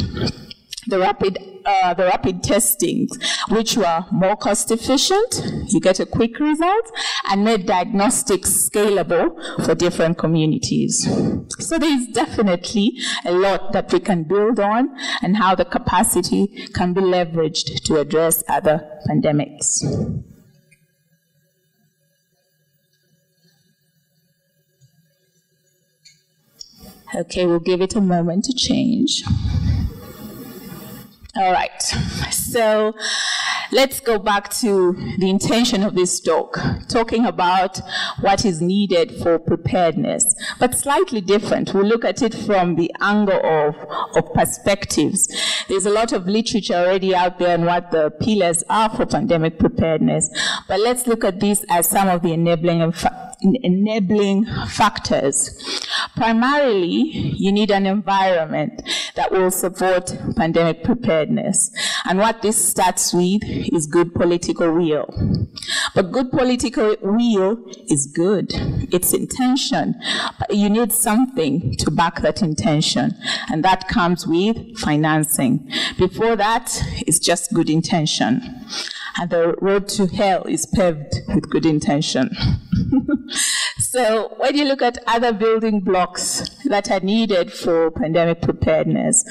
the rapid testing, which were more cost efficient, you get a quick result, and made diagnostics scalable for different communities. So there is definitely a lot that we can build on and how the capacity can be leveraged to address other pandemics. Okay, we'll give it a moment to change. All right, so let's go back to the intention of this talk, talking about what is needed for preparedness, but slightly different. We'll look at it from the angle of perspectives. There's a lot of literature already out there on what the pillars are for pandemic preparedness, but let's look at these as some of the enabling factors. Primarily, you need an environment that will support pandemic preparedness. And what this starts with is good political will. But good political will is good. It's intention. But you need something to back that intention. And that comes with financing. Before that, it's just good intention. And the road to hell is paved with good intention. So when you look at other building blocks that are needed for pandemic preparedness,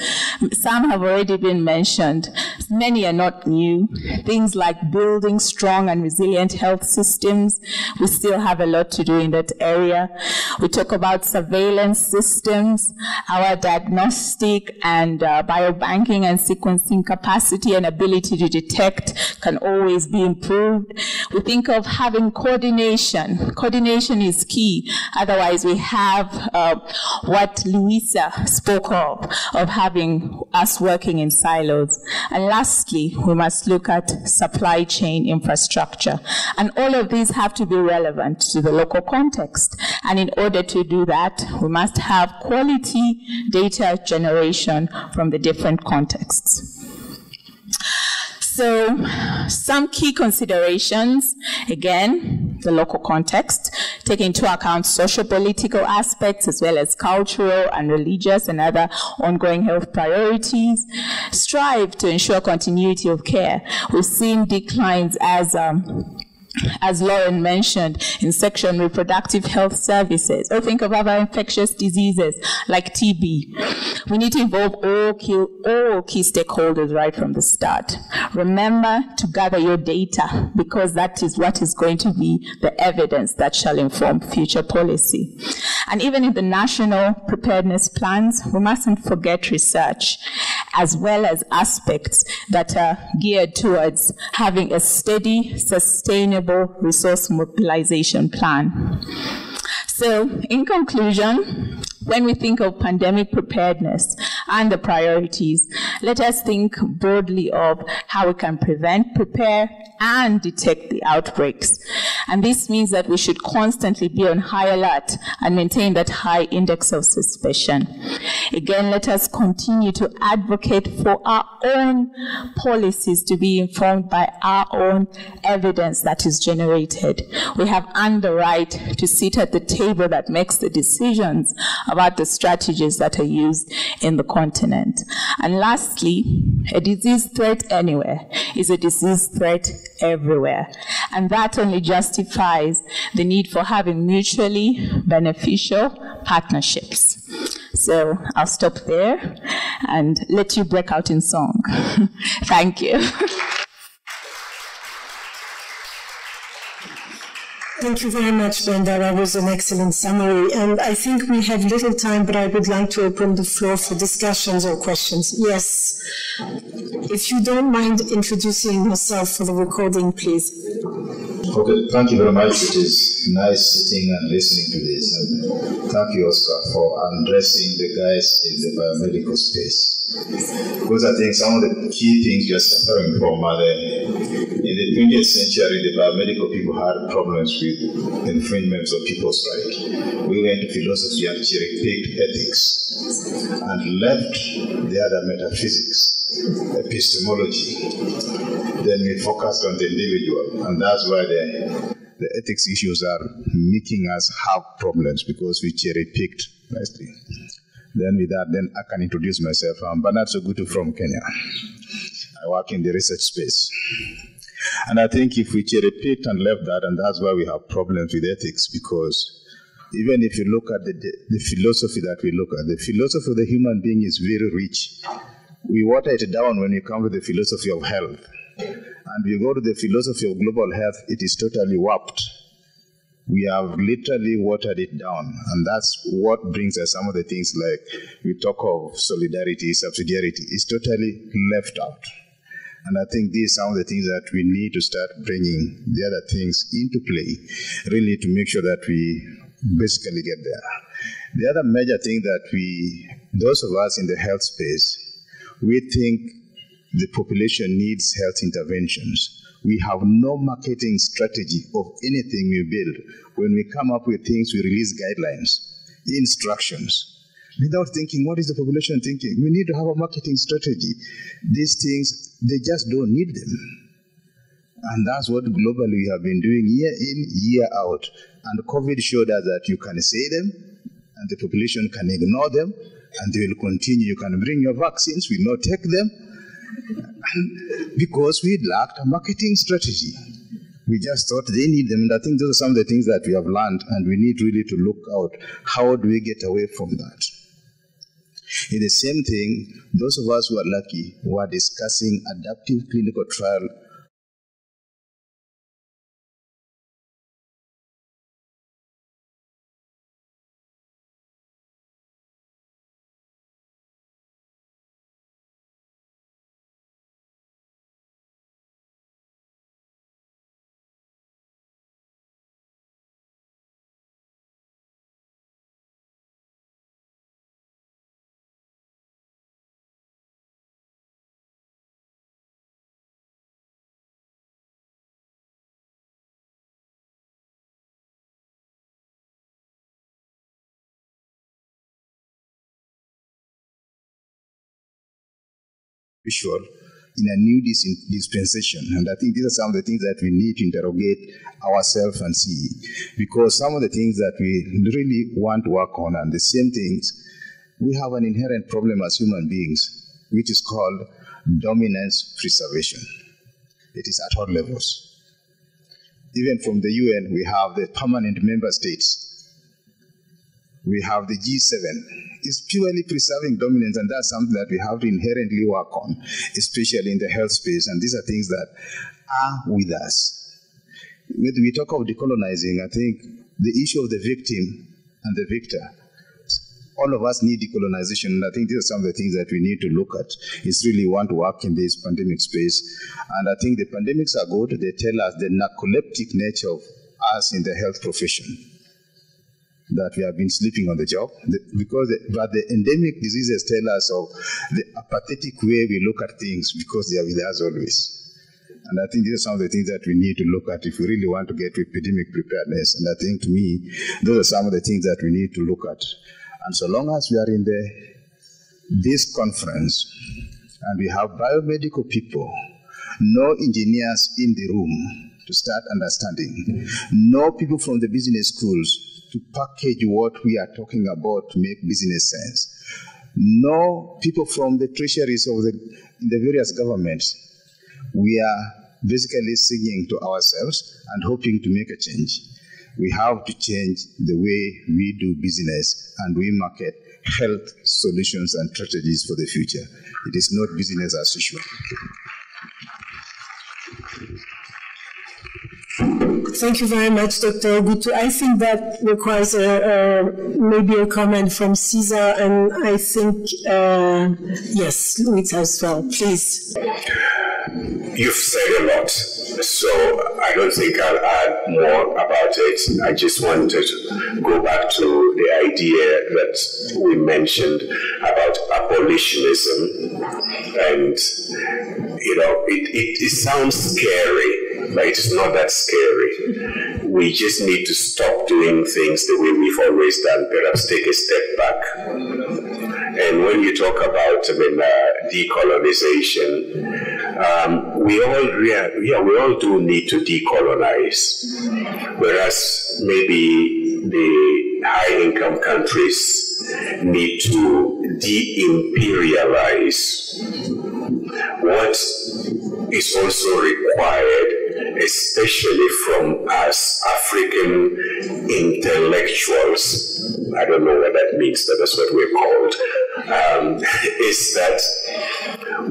some have already been mentioned. Many are not new. Things like building strong and resilient health systems. We still have a lot to do in that area. We talk about surveillance systems, our diagnostic and biobanking and sequencing capacity and ability to detect can always be improved. We think of having coordination. Coordination is key. Otherwise, we have what Luisa spoke of having us working in silos. And lastly, we must look at supply chain infrastructure. And all of these have to be relevant to the local context. And in order to do that, we must have quality data generation from the different contexts. So, some key considerations, again, the local context, take into account socio-political aspects as well as cultural and religious and other ongoing health priorities. Strive to ensure continuity of care. We've seen declines as Lauren mentioned, in sexual and reproductive health services, or think of other infectious diseases like TB. We need to involve all key stakeholders right from the start. Remember to gather your data, because that is what is going to be the evidence that shall inform future policy. And even in the national preparedness plans, we mustn't forget research, as well as aspects that are geared towards having a steady, sustainable resource mobilization plan. So, in conclusion, when we think of pandemic preparedness and the priorities, let us think broadly of how we can prevent, prepare, and detect the outbreaks. And this means that we should constantly be on high alert and maintain that high index of suspicion. Again, let us continue to advocate for our own policies to be informed by our own evidence that is generated. We have earned the right to sit at the table that makes the decisions about the strategies that are used in the continent. And lastly, a disease threat anywhere is a disease threat everywhere. And that only justifies the need for having mutually beneficial partnerships. So I'll stop there and let you break out in song. Thank you. Thank you very much, Brenda. That was an excellent summary. And I think we have little time, but I would like to open the floor for discussions or questions. Yes. If you don't mind introducing yourself for the recording, please. Okay, thank you very much. It is nice sitting and listening to this. And thank you, Oscar, for addressing the guys in the biomedical space. Because I think some of the key things you're suffering from are in the 20th century, the biomedical people had problems with infringements of people's rights. We went to philosophy and cherry-picked ethics and left the other metaphysics, epistemology. Then we focused on the individual, and that's why the ethics issues are making us have problems, because we cherry-picked nicely. Then with that, I can introduce myself. I'm Bernard Sogutu from Kenya. I work in the research space. And I think if we cherry-picked and left that, and that's why we have problems with ethics, because even if you look at the philosophy that we look at, the philosophy of the human being is very rich. We water it down when we come to the philosophy of health. And we go to the philosophy of global health, it is totally warped. We have literally watered it down. And that's what brings us some of the things like we talk of solidarity, subsidiarity, is totally left out. And I think these are some of the things that we need to start bringing the other things into play, really to make sure that we basically get there. The other major thing that those of us in the health space, we think the population needs health interventions. We have no marketing strategy of anything we build. When we come up with things, we release guidelines, instructions, without thinking, what is the population thinking? We need to have a marketing strategy. These things, they just don't need them. And that's what globally we have been doing year in, year out. And COVID showed us that you can say them, and the population can ignore them, and they will continue. You can bring your vaccines, we will not take them. And because we lacked a marketing strategy. We just thought they need them. And I think those are some of the things that we have learned, and we need really to look out. How do we get away from that? In the same thing, those of us who are lucky, who are discussing adaptive clinical trial visual in a new dispensation. And I think these are some of the things that we need to interrogate ourselves and see. Because some of the things that we really want to work on, and the same things, we have an inherent problem as human beings, which is called dominance preservation. It is at all levels. Even from the UN, we have the permanent member states. We have the G7. It's purely preserving dominance, and that's something that we have to inherently work on, especially in the health space, and these are things that are with us. When we talk of decolonizing, I think the issue of the victim and the victor, all of us need decolonization, and I think these are some of the things that we need to look at. It's really want to work in this pandemic space, and I think the pandemics are good. They tell us the narcoleptic nature of us in the health profession, that we have been sleeping on the job, but the endemic diseases tell us of the apathetic way we look at things because they are with us always. And I think these are some of the things that we need to look at if we really want to get to epidemic preparedness. And I think, to me, those are some of the things that we need to look at. And so long as we are in this conference and we have biomedical people, no engineers in the room to start understanding, no people from the business schools to package what we are talking about to make business sense. No people from the treasuries of the various governments. We are basically singing to ourselves and hoping to make a change. We have to change the way we do business and we market health solutions and strategies for the future. It is not business as usual. Thank you very much, Dr. Ogutu. I think that requires maybe a comment from Caesar, and I think, yes, Luisa as well, please. You've said a lot, so I don't think I'll add more about it. I just wanted to go back to the idea that we mentioned about abolitionism, and, you know, it sounds scary. But it's not that scary. We just need to stop doing things the way we've always done, perhaps take a step back. And when you talk about decolonization, we all do need to decolonize, whereas maybe the high-income countries need to de-imperialize. what is also required, especially from us African intellectuals, I don't know what that means, but that's what we're called, is that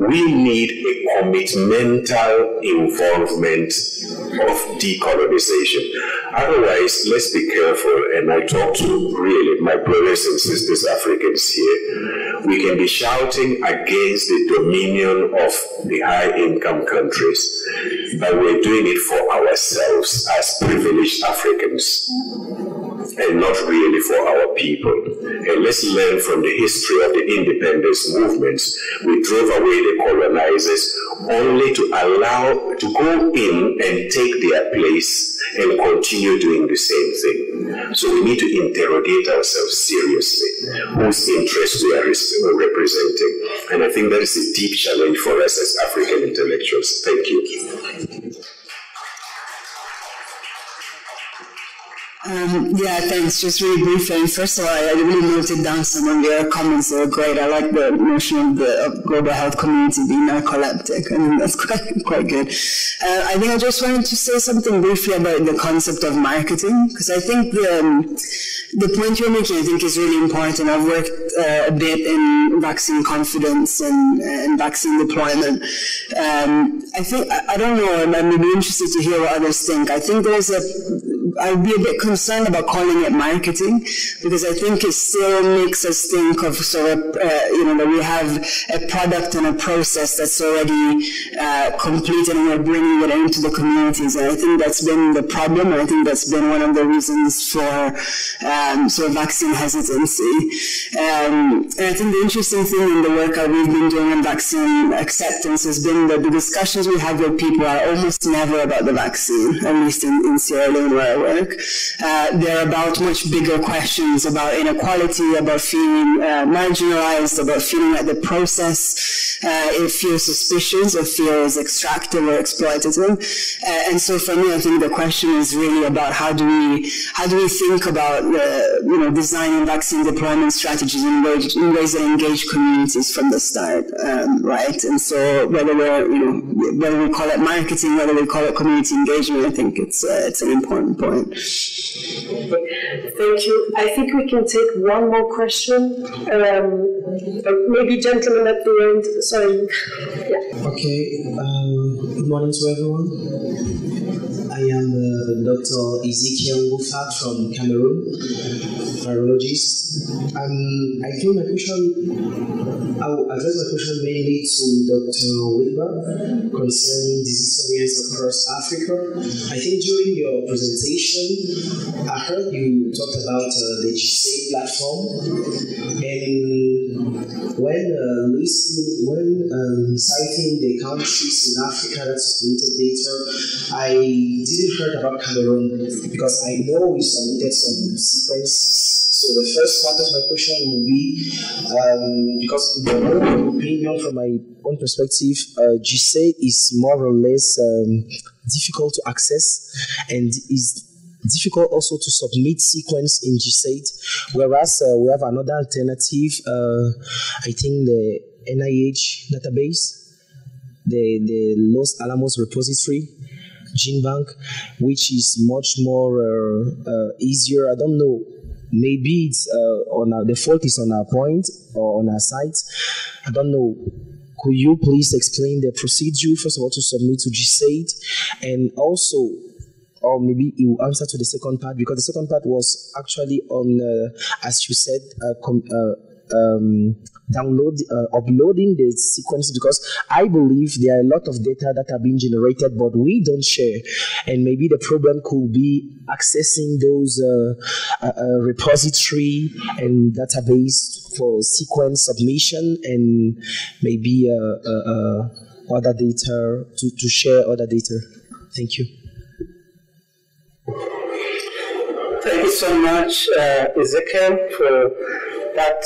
we need a commitmental involvement of decolonization. Otherwise, let's be careful, and I talk to really my brothers and sisters Africans here, we can be shouting against the dominion of the high-income countries, but we're doing it for ourselves as privileged Africans, and not really for our people. And let's learn from the history of the independence movements. We drove away the colonizers only to allow, to go in and take their place and continue doing the same thing. So we need to interrogate ourselves seriously, whose interests we are representing. And I think that is a deep challenge for us as African intellectuals. Thank you. Yeah, thanks. Just really briefly. First of all, I really noted down some of your comments. They were great. I like the notion of the global health community being narcoleptic. I mean, that's quite good. I think I just wanted to say something briefly about the concept of marketing, because I think the point you're making, I think, is really important. I've worked a bit in vaccine confidence and vaccine deployment. I think, I don't know, and I'd be interested to hear what others think. I think there's a, I'd be a bit concerned about calling it marketing, because I think it still makes us think of sort of, you know, that we have a product and a process that's already completed and we're bringing it into the communities. And I think that's been the problem. I think that's been one of the reasons for sort of vaccine hesitancy. And I think the interesting thing in the work that we've been doing on vaccine acceptance has been that the discussions we have with people are almost never about the vaccine, at least in Sierra Leone where I work. They're about much bigger questions about inequality, about feeling marginalized, about feeling like the process it feels suspicious or feels extractive or exploitative. And so for me, I think the question is really about how do we think about designing vaccine deployment strategies in ways that engage communities from the start, right? And so whether we call it marketing, whether we call it community engagement, I think it's an important point. Thank you. I think we can take one more question. Maybe gentlemen at the end. Sorry. Yeah. Okay. Good morning to everyone. I am Dr. Ezekiel Ngufa from Cameroon, virologist. I think my question, I will address my question mainly to Dr. Wilber concerning disease surveillance across Africa. I think during your presentation, I heard you talked about the GISAID platform, and when citing the countries in Africa that submitted data, I didn't heard about Cameroon, because I know we submitted some sequences. So the first part of my question will be, because in my own opinion, from my own perspective, GISAID is more or less difficult to access, and is difficult also to submit sequence in GISAID, whereas we have another alternative, I think the NIH database, the Los Alamos repository, Gene Bank, which is much more easier. I don't know. Maybe it's the fault is on our point or on our site. I don't know. Could you please explain the procedure, first of all, to submit to GISAID? And also, or maybe you answer to the second part, because the second part was actually on, as you said, uploading the sequences, because I believe there are a lot of data that are being generated, but we don't share. And maybe the problem could be accessing those repository and database for sequence submission, and maybe other data to share other data. Thank you. Thank you so much, Ezekiel, for that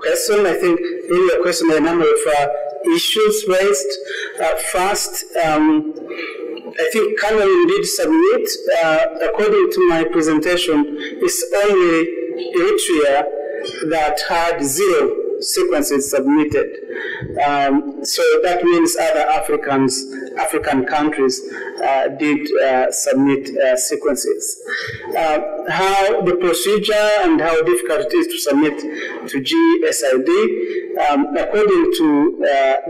question. I think in your question there are a number of issues raised. First, I think Cameroon did submit, according to my presentation, it's only Eritrea that had zero sequences submitted. So that means other African countries did submit sequences. How the procedure and how difficult it is to submit to GISAID, according to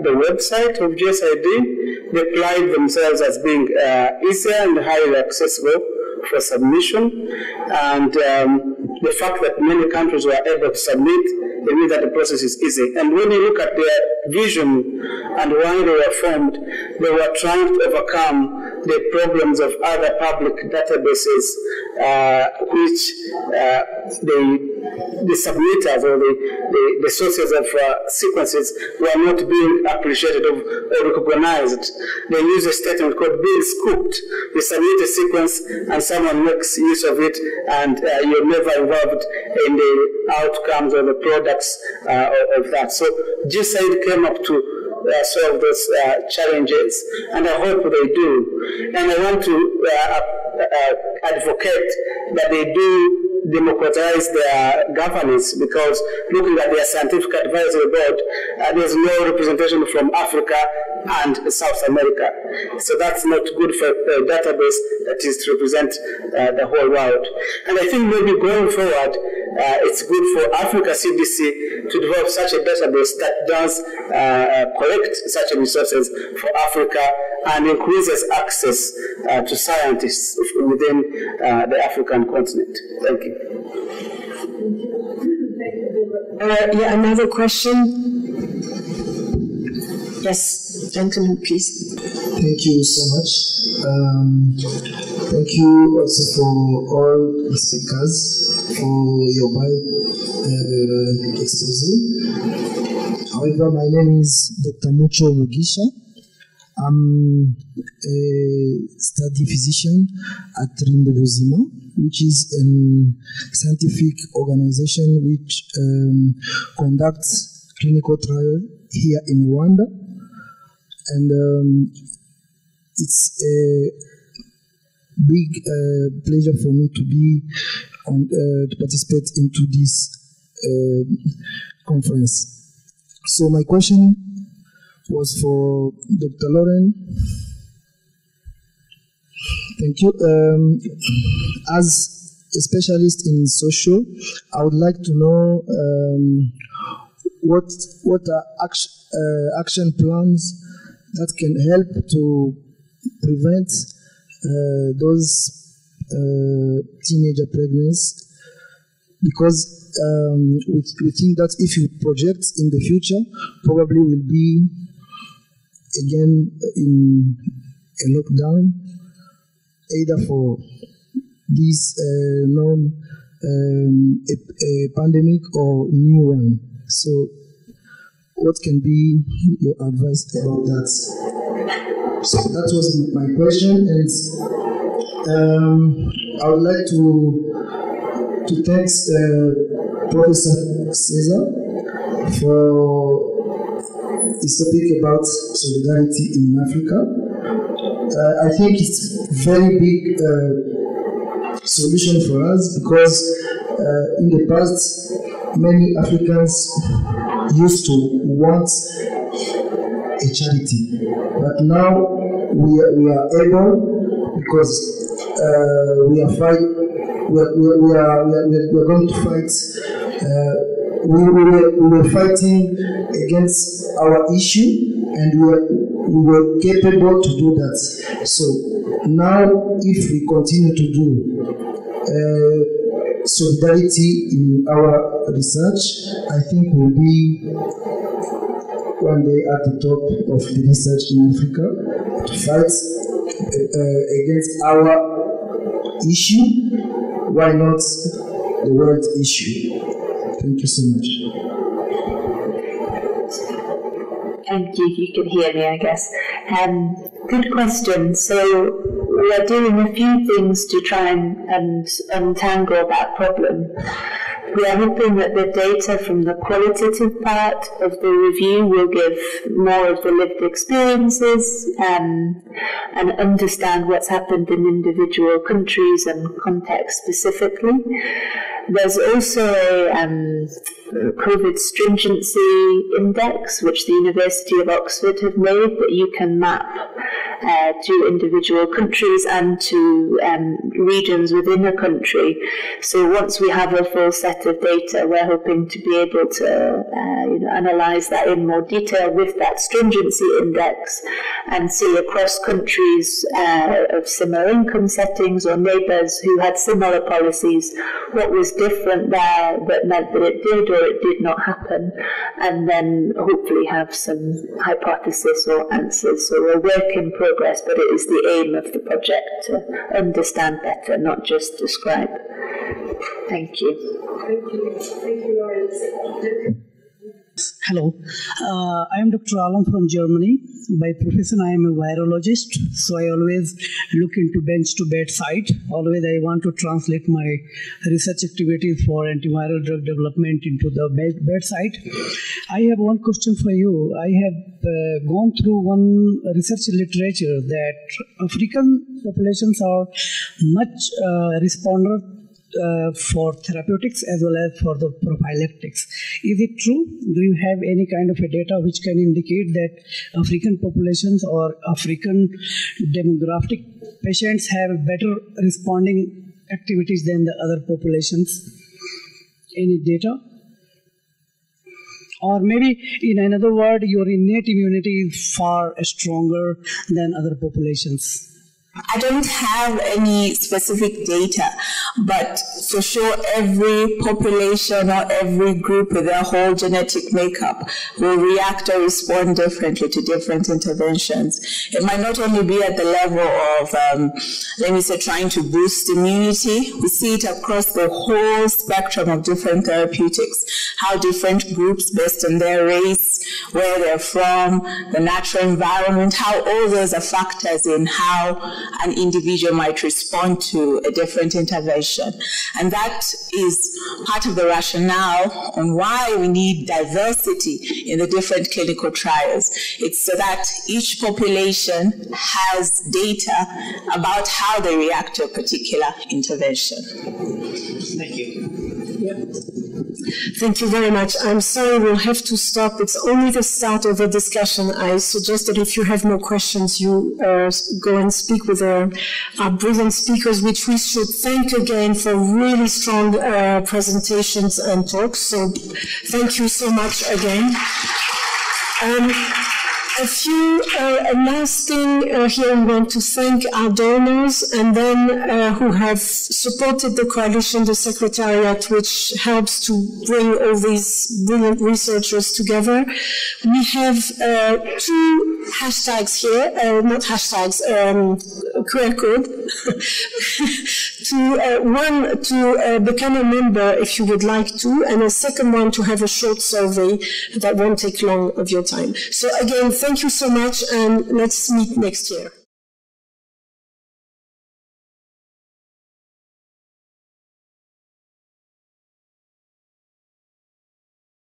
the website of GISAID, they applied themselves as being easier and highly accessible for submission, and the fact that many countries were able to submit, they mean that the process is easy. And when you look at their vision and why they were formed, they were trying to overcome the problems of other public databases which the submitters or the sources of sequences were not being appreciated or recognized. They use a statement called being scooped. You submit a sequence and someone makes use of it, and you're never involved in the outcomes or the products of that. So GISAID came up to solve those challenges, and I hope they do. And I want to advocate that they do democratize their governance, because looking at their scientific advisory board, there's no representation from Africa and South America. So that's not good for a database that is to represent the whole world. And I think maybe going forward, it's good for Africa CDC to develop such a database that does collect such resources for Africa and increases access to scientists within the African continent. Thank you. Yeah, another question? Yes, gentlemen, please. Thank you so much. Thank you also for all the speakers for your wide exposé. However, my name is Dr. Mucho Mugisha. I'm a study physician at Rindabuzima, which is a scientific organization which conducts clinical trials here in Rwanda. And it's a big pleasure for me to be on, to participate into this conference. So my question was for Dr. Lauren. Thank you. As a specialist in social, I would like to know what are action plans that can help to prevent those teenager pregnancies, because we think that if you project in the future, probably will be again in a lockdown, either for this known a pandemic or new one. So what can be your advice about that? So that was my question, and I would like to thank Professor Caesar for his topic about solidarity in Africa. I think it's very big solution for us, because in the past many Africans used to want a charity, but now we are able, because we are going to fight. We were fighting against our issue, and we were capable to do that. So now, if we continue to do solidarity in our research, I think we'll be one day at the top of the research in Africa to fight against our issue. Why not the world issue? Thank you so much. Thank you, you can hear me, I guess. Good question. So we are doing a few things to try and untangle that problem. we are hoping that the data from the qualitative part of the review will give more of the lived experiences and understand what's happened in individual countries and contexts specifically. There's also a COVID stringency index, which the University of Oxford have made, that you can map to individual countries and to regions within a country. So once we have a full set of data, we're hoping to be able to analyse that in more detail with that stringency index and see across countries of similar income settings or neighbours who had similar policies, what was different there that meant that it did or it did not happen, and then hopefully have some hypothesis or answers. So we're a work in progress, but it is the aim of the project to understand better, not just describe. Thank you. Thank you. Thank you, Lauren. Hello, I am Dr. Alam from Germany. By profession, I am a virologist, so I always look into bench to bedside. Always I want to translate my research activities for antiviral drug development into the bedside. I have one question for you. I have gone through one research literature that African populations are much responder for therapeutics as well as for the prophylactics. Is it true? Do you have any kind of a data which can indicate that African populations or African demographic patients have better responding activities than the other populations? Any data? Or maybe, in another word, your innate immunity is far stronger than other populations. I don't have any specific data, but for sure every population or every group with their whole genetic makeup will react or respond differently to different interventions. It might not only be at the level of, let me say, trying to boost immunity. We see it across the whole spectrum of different therapeutics, how different groups based on their race, where they're from, the natural environment, how all those are factors in how an individual might respond to a different intervention. And that is part of the rationale on why we need diversity in the different clinical trials. It's so that each population has data about how they react to a particular intervention. Thank you. Thank you very much. I'm sorry we'll have to stop. It's only the start of the discussion. I suggest that if you have more questions, you go and speak with our brilliant speakers, which we should thank again for really strong presentations and talks. So thank you so much again. A few last thing here, I'm going to thank our donors and then who have supported the coalition, the secretariat, which helps to bring all these brilliant researchers together. We have two hashtags here, not hashtags, QR code. One to become a member if you would like to, and a second one to have a short survey that won't take long of your time. So again, thank you so much, and let's meet next year.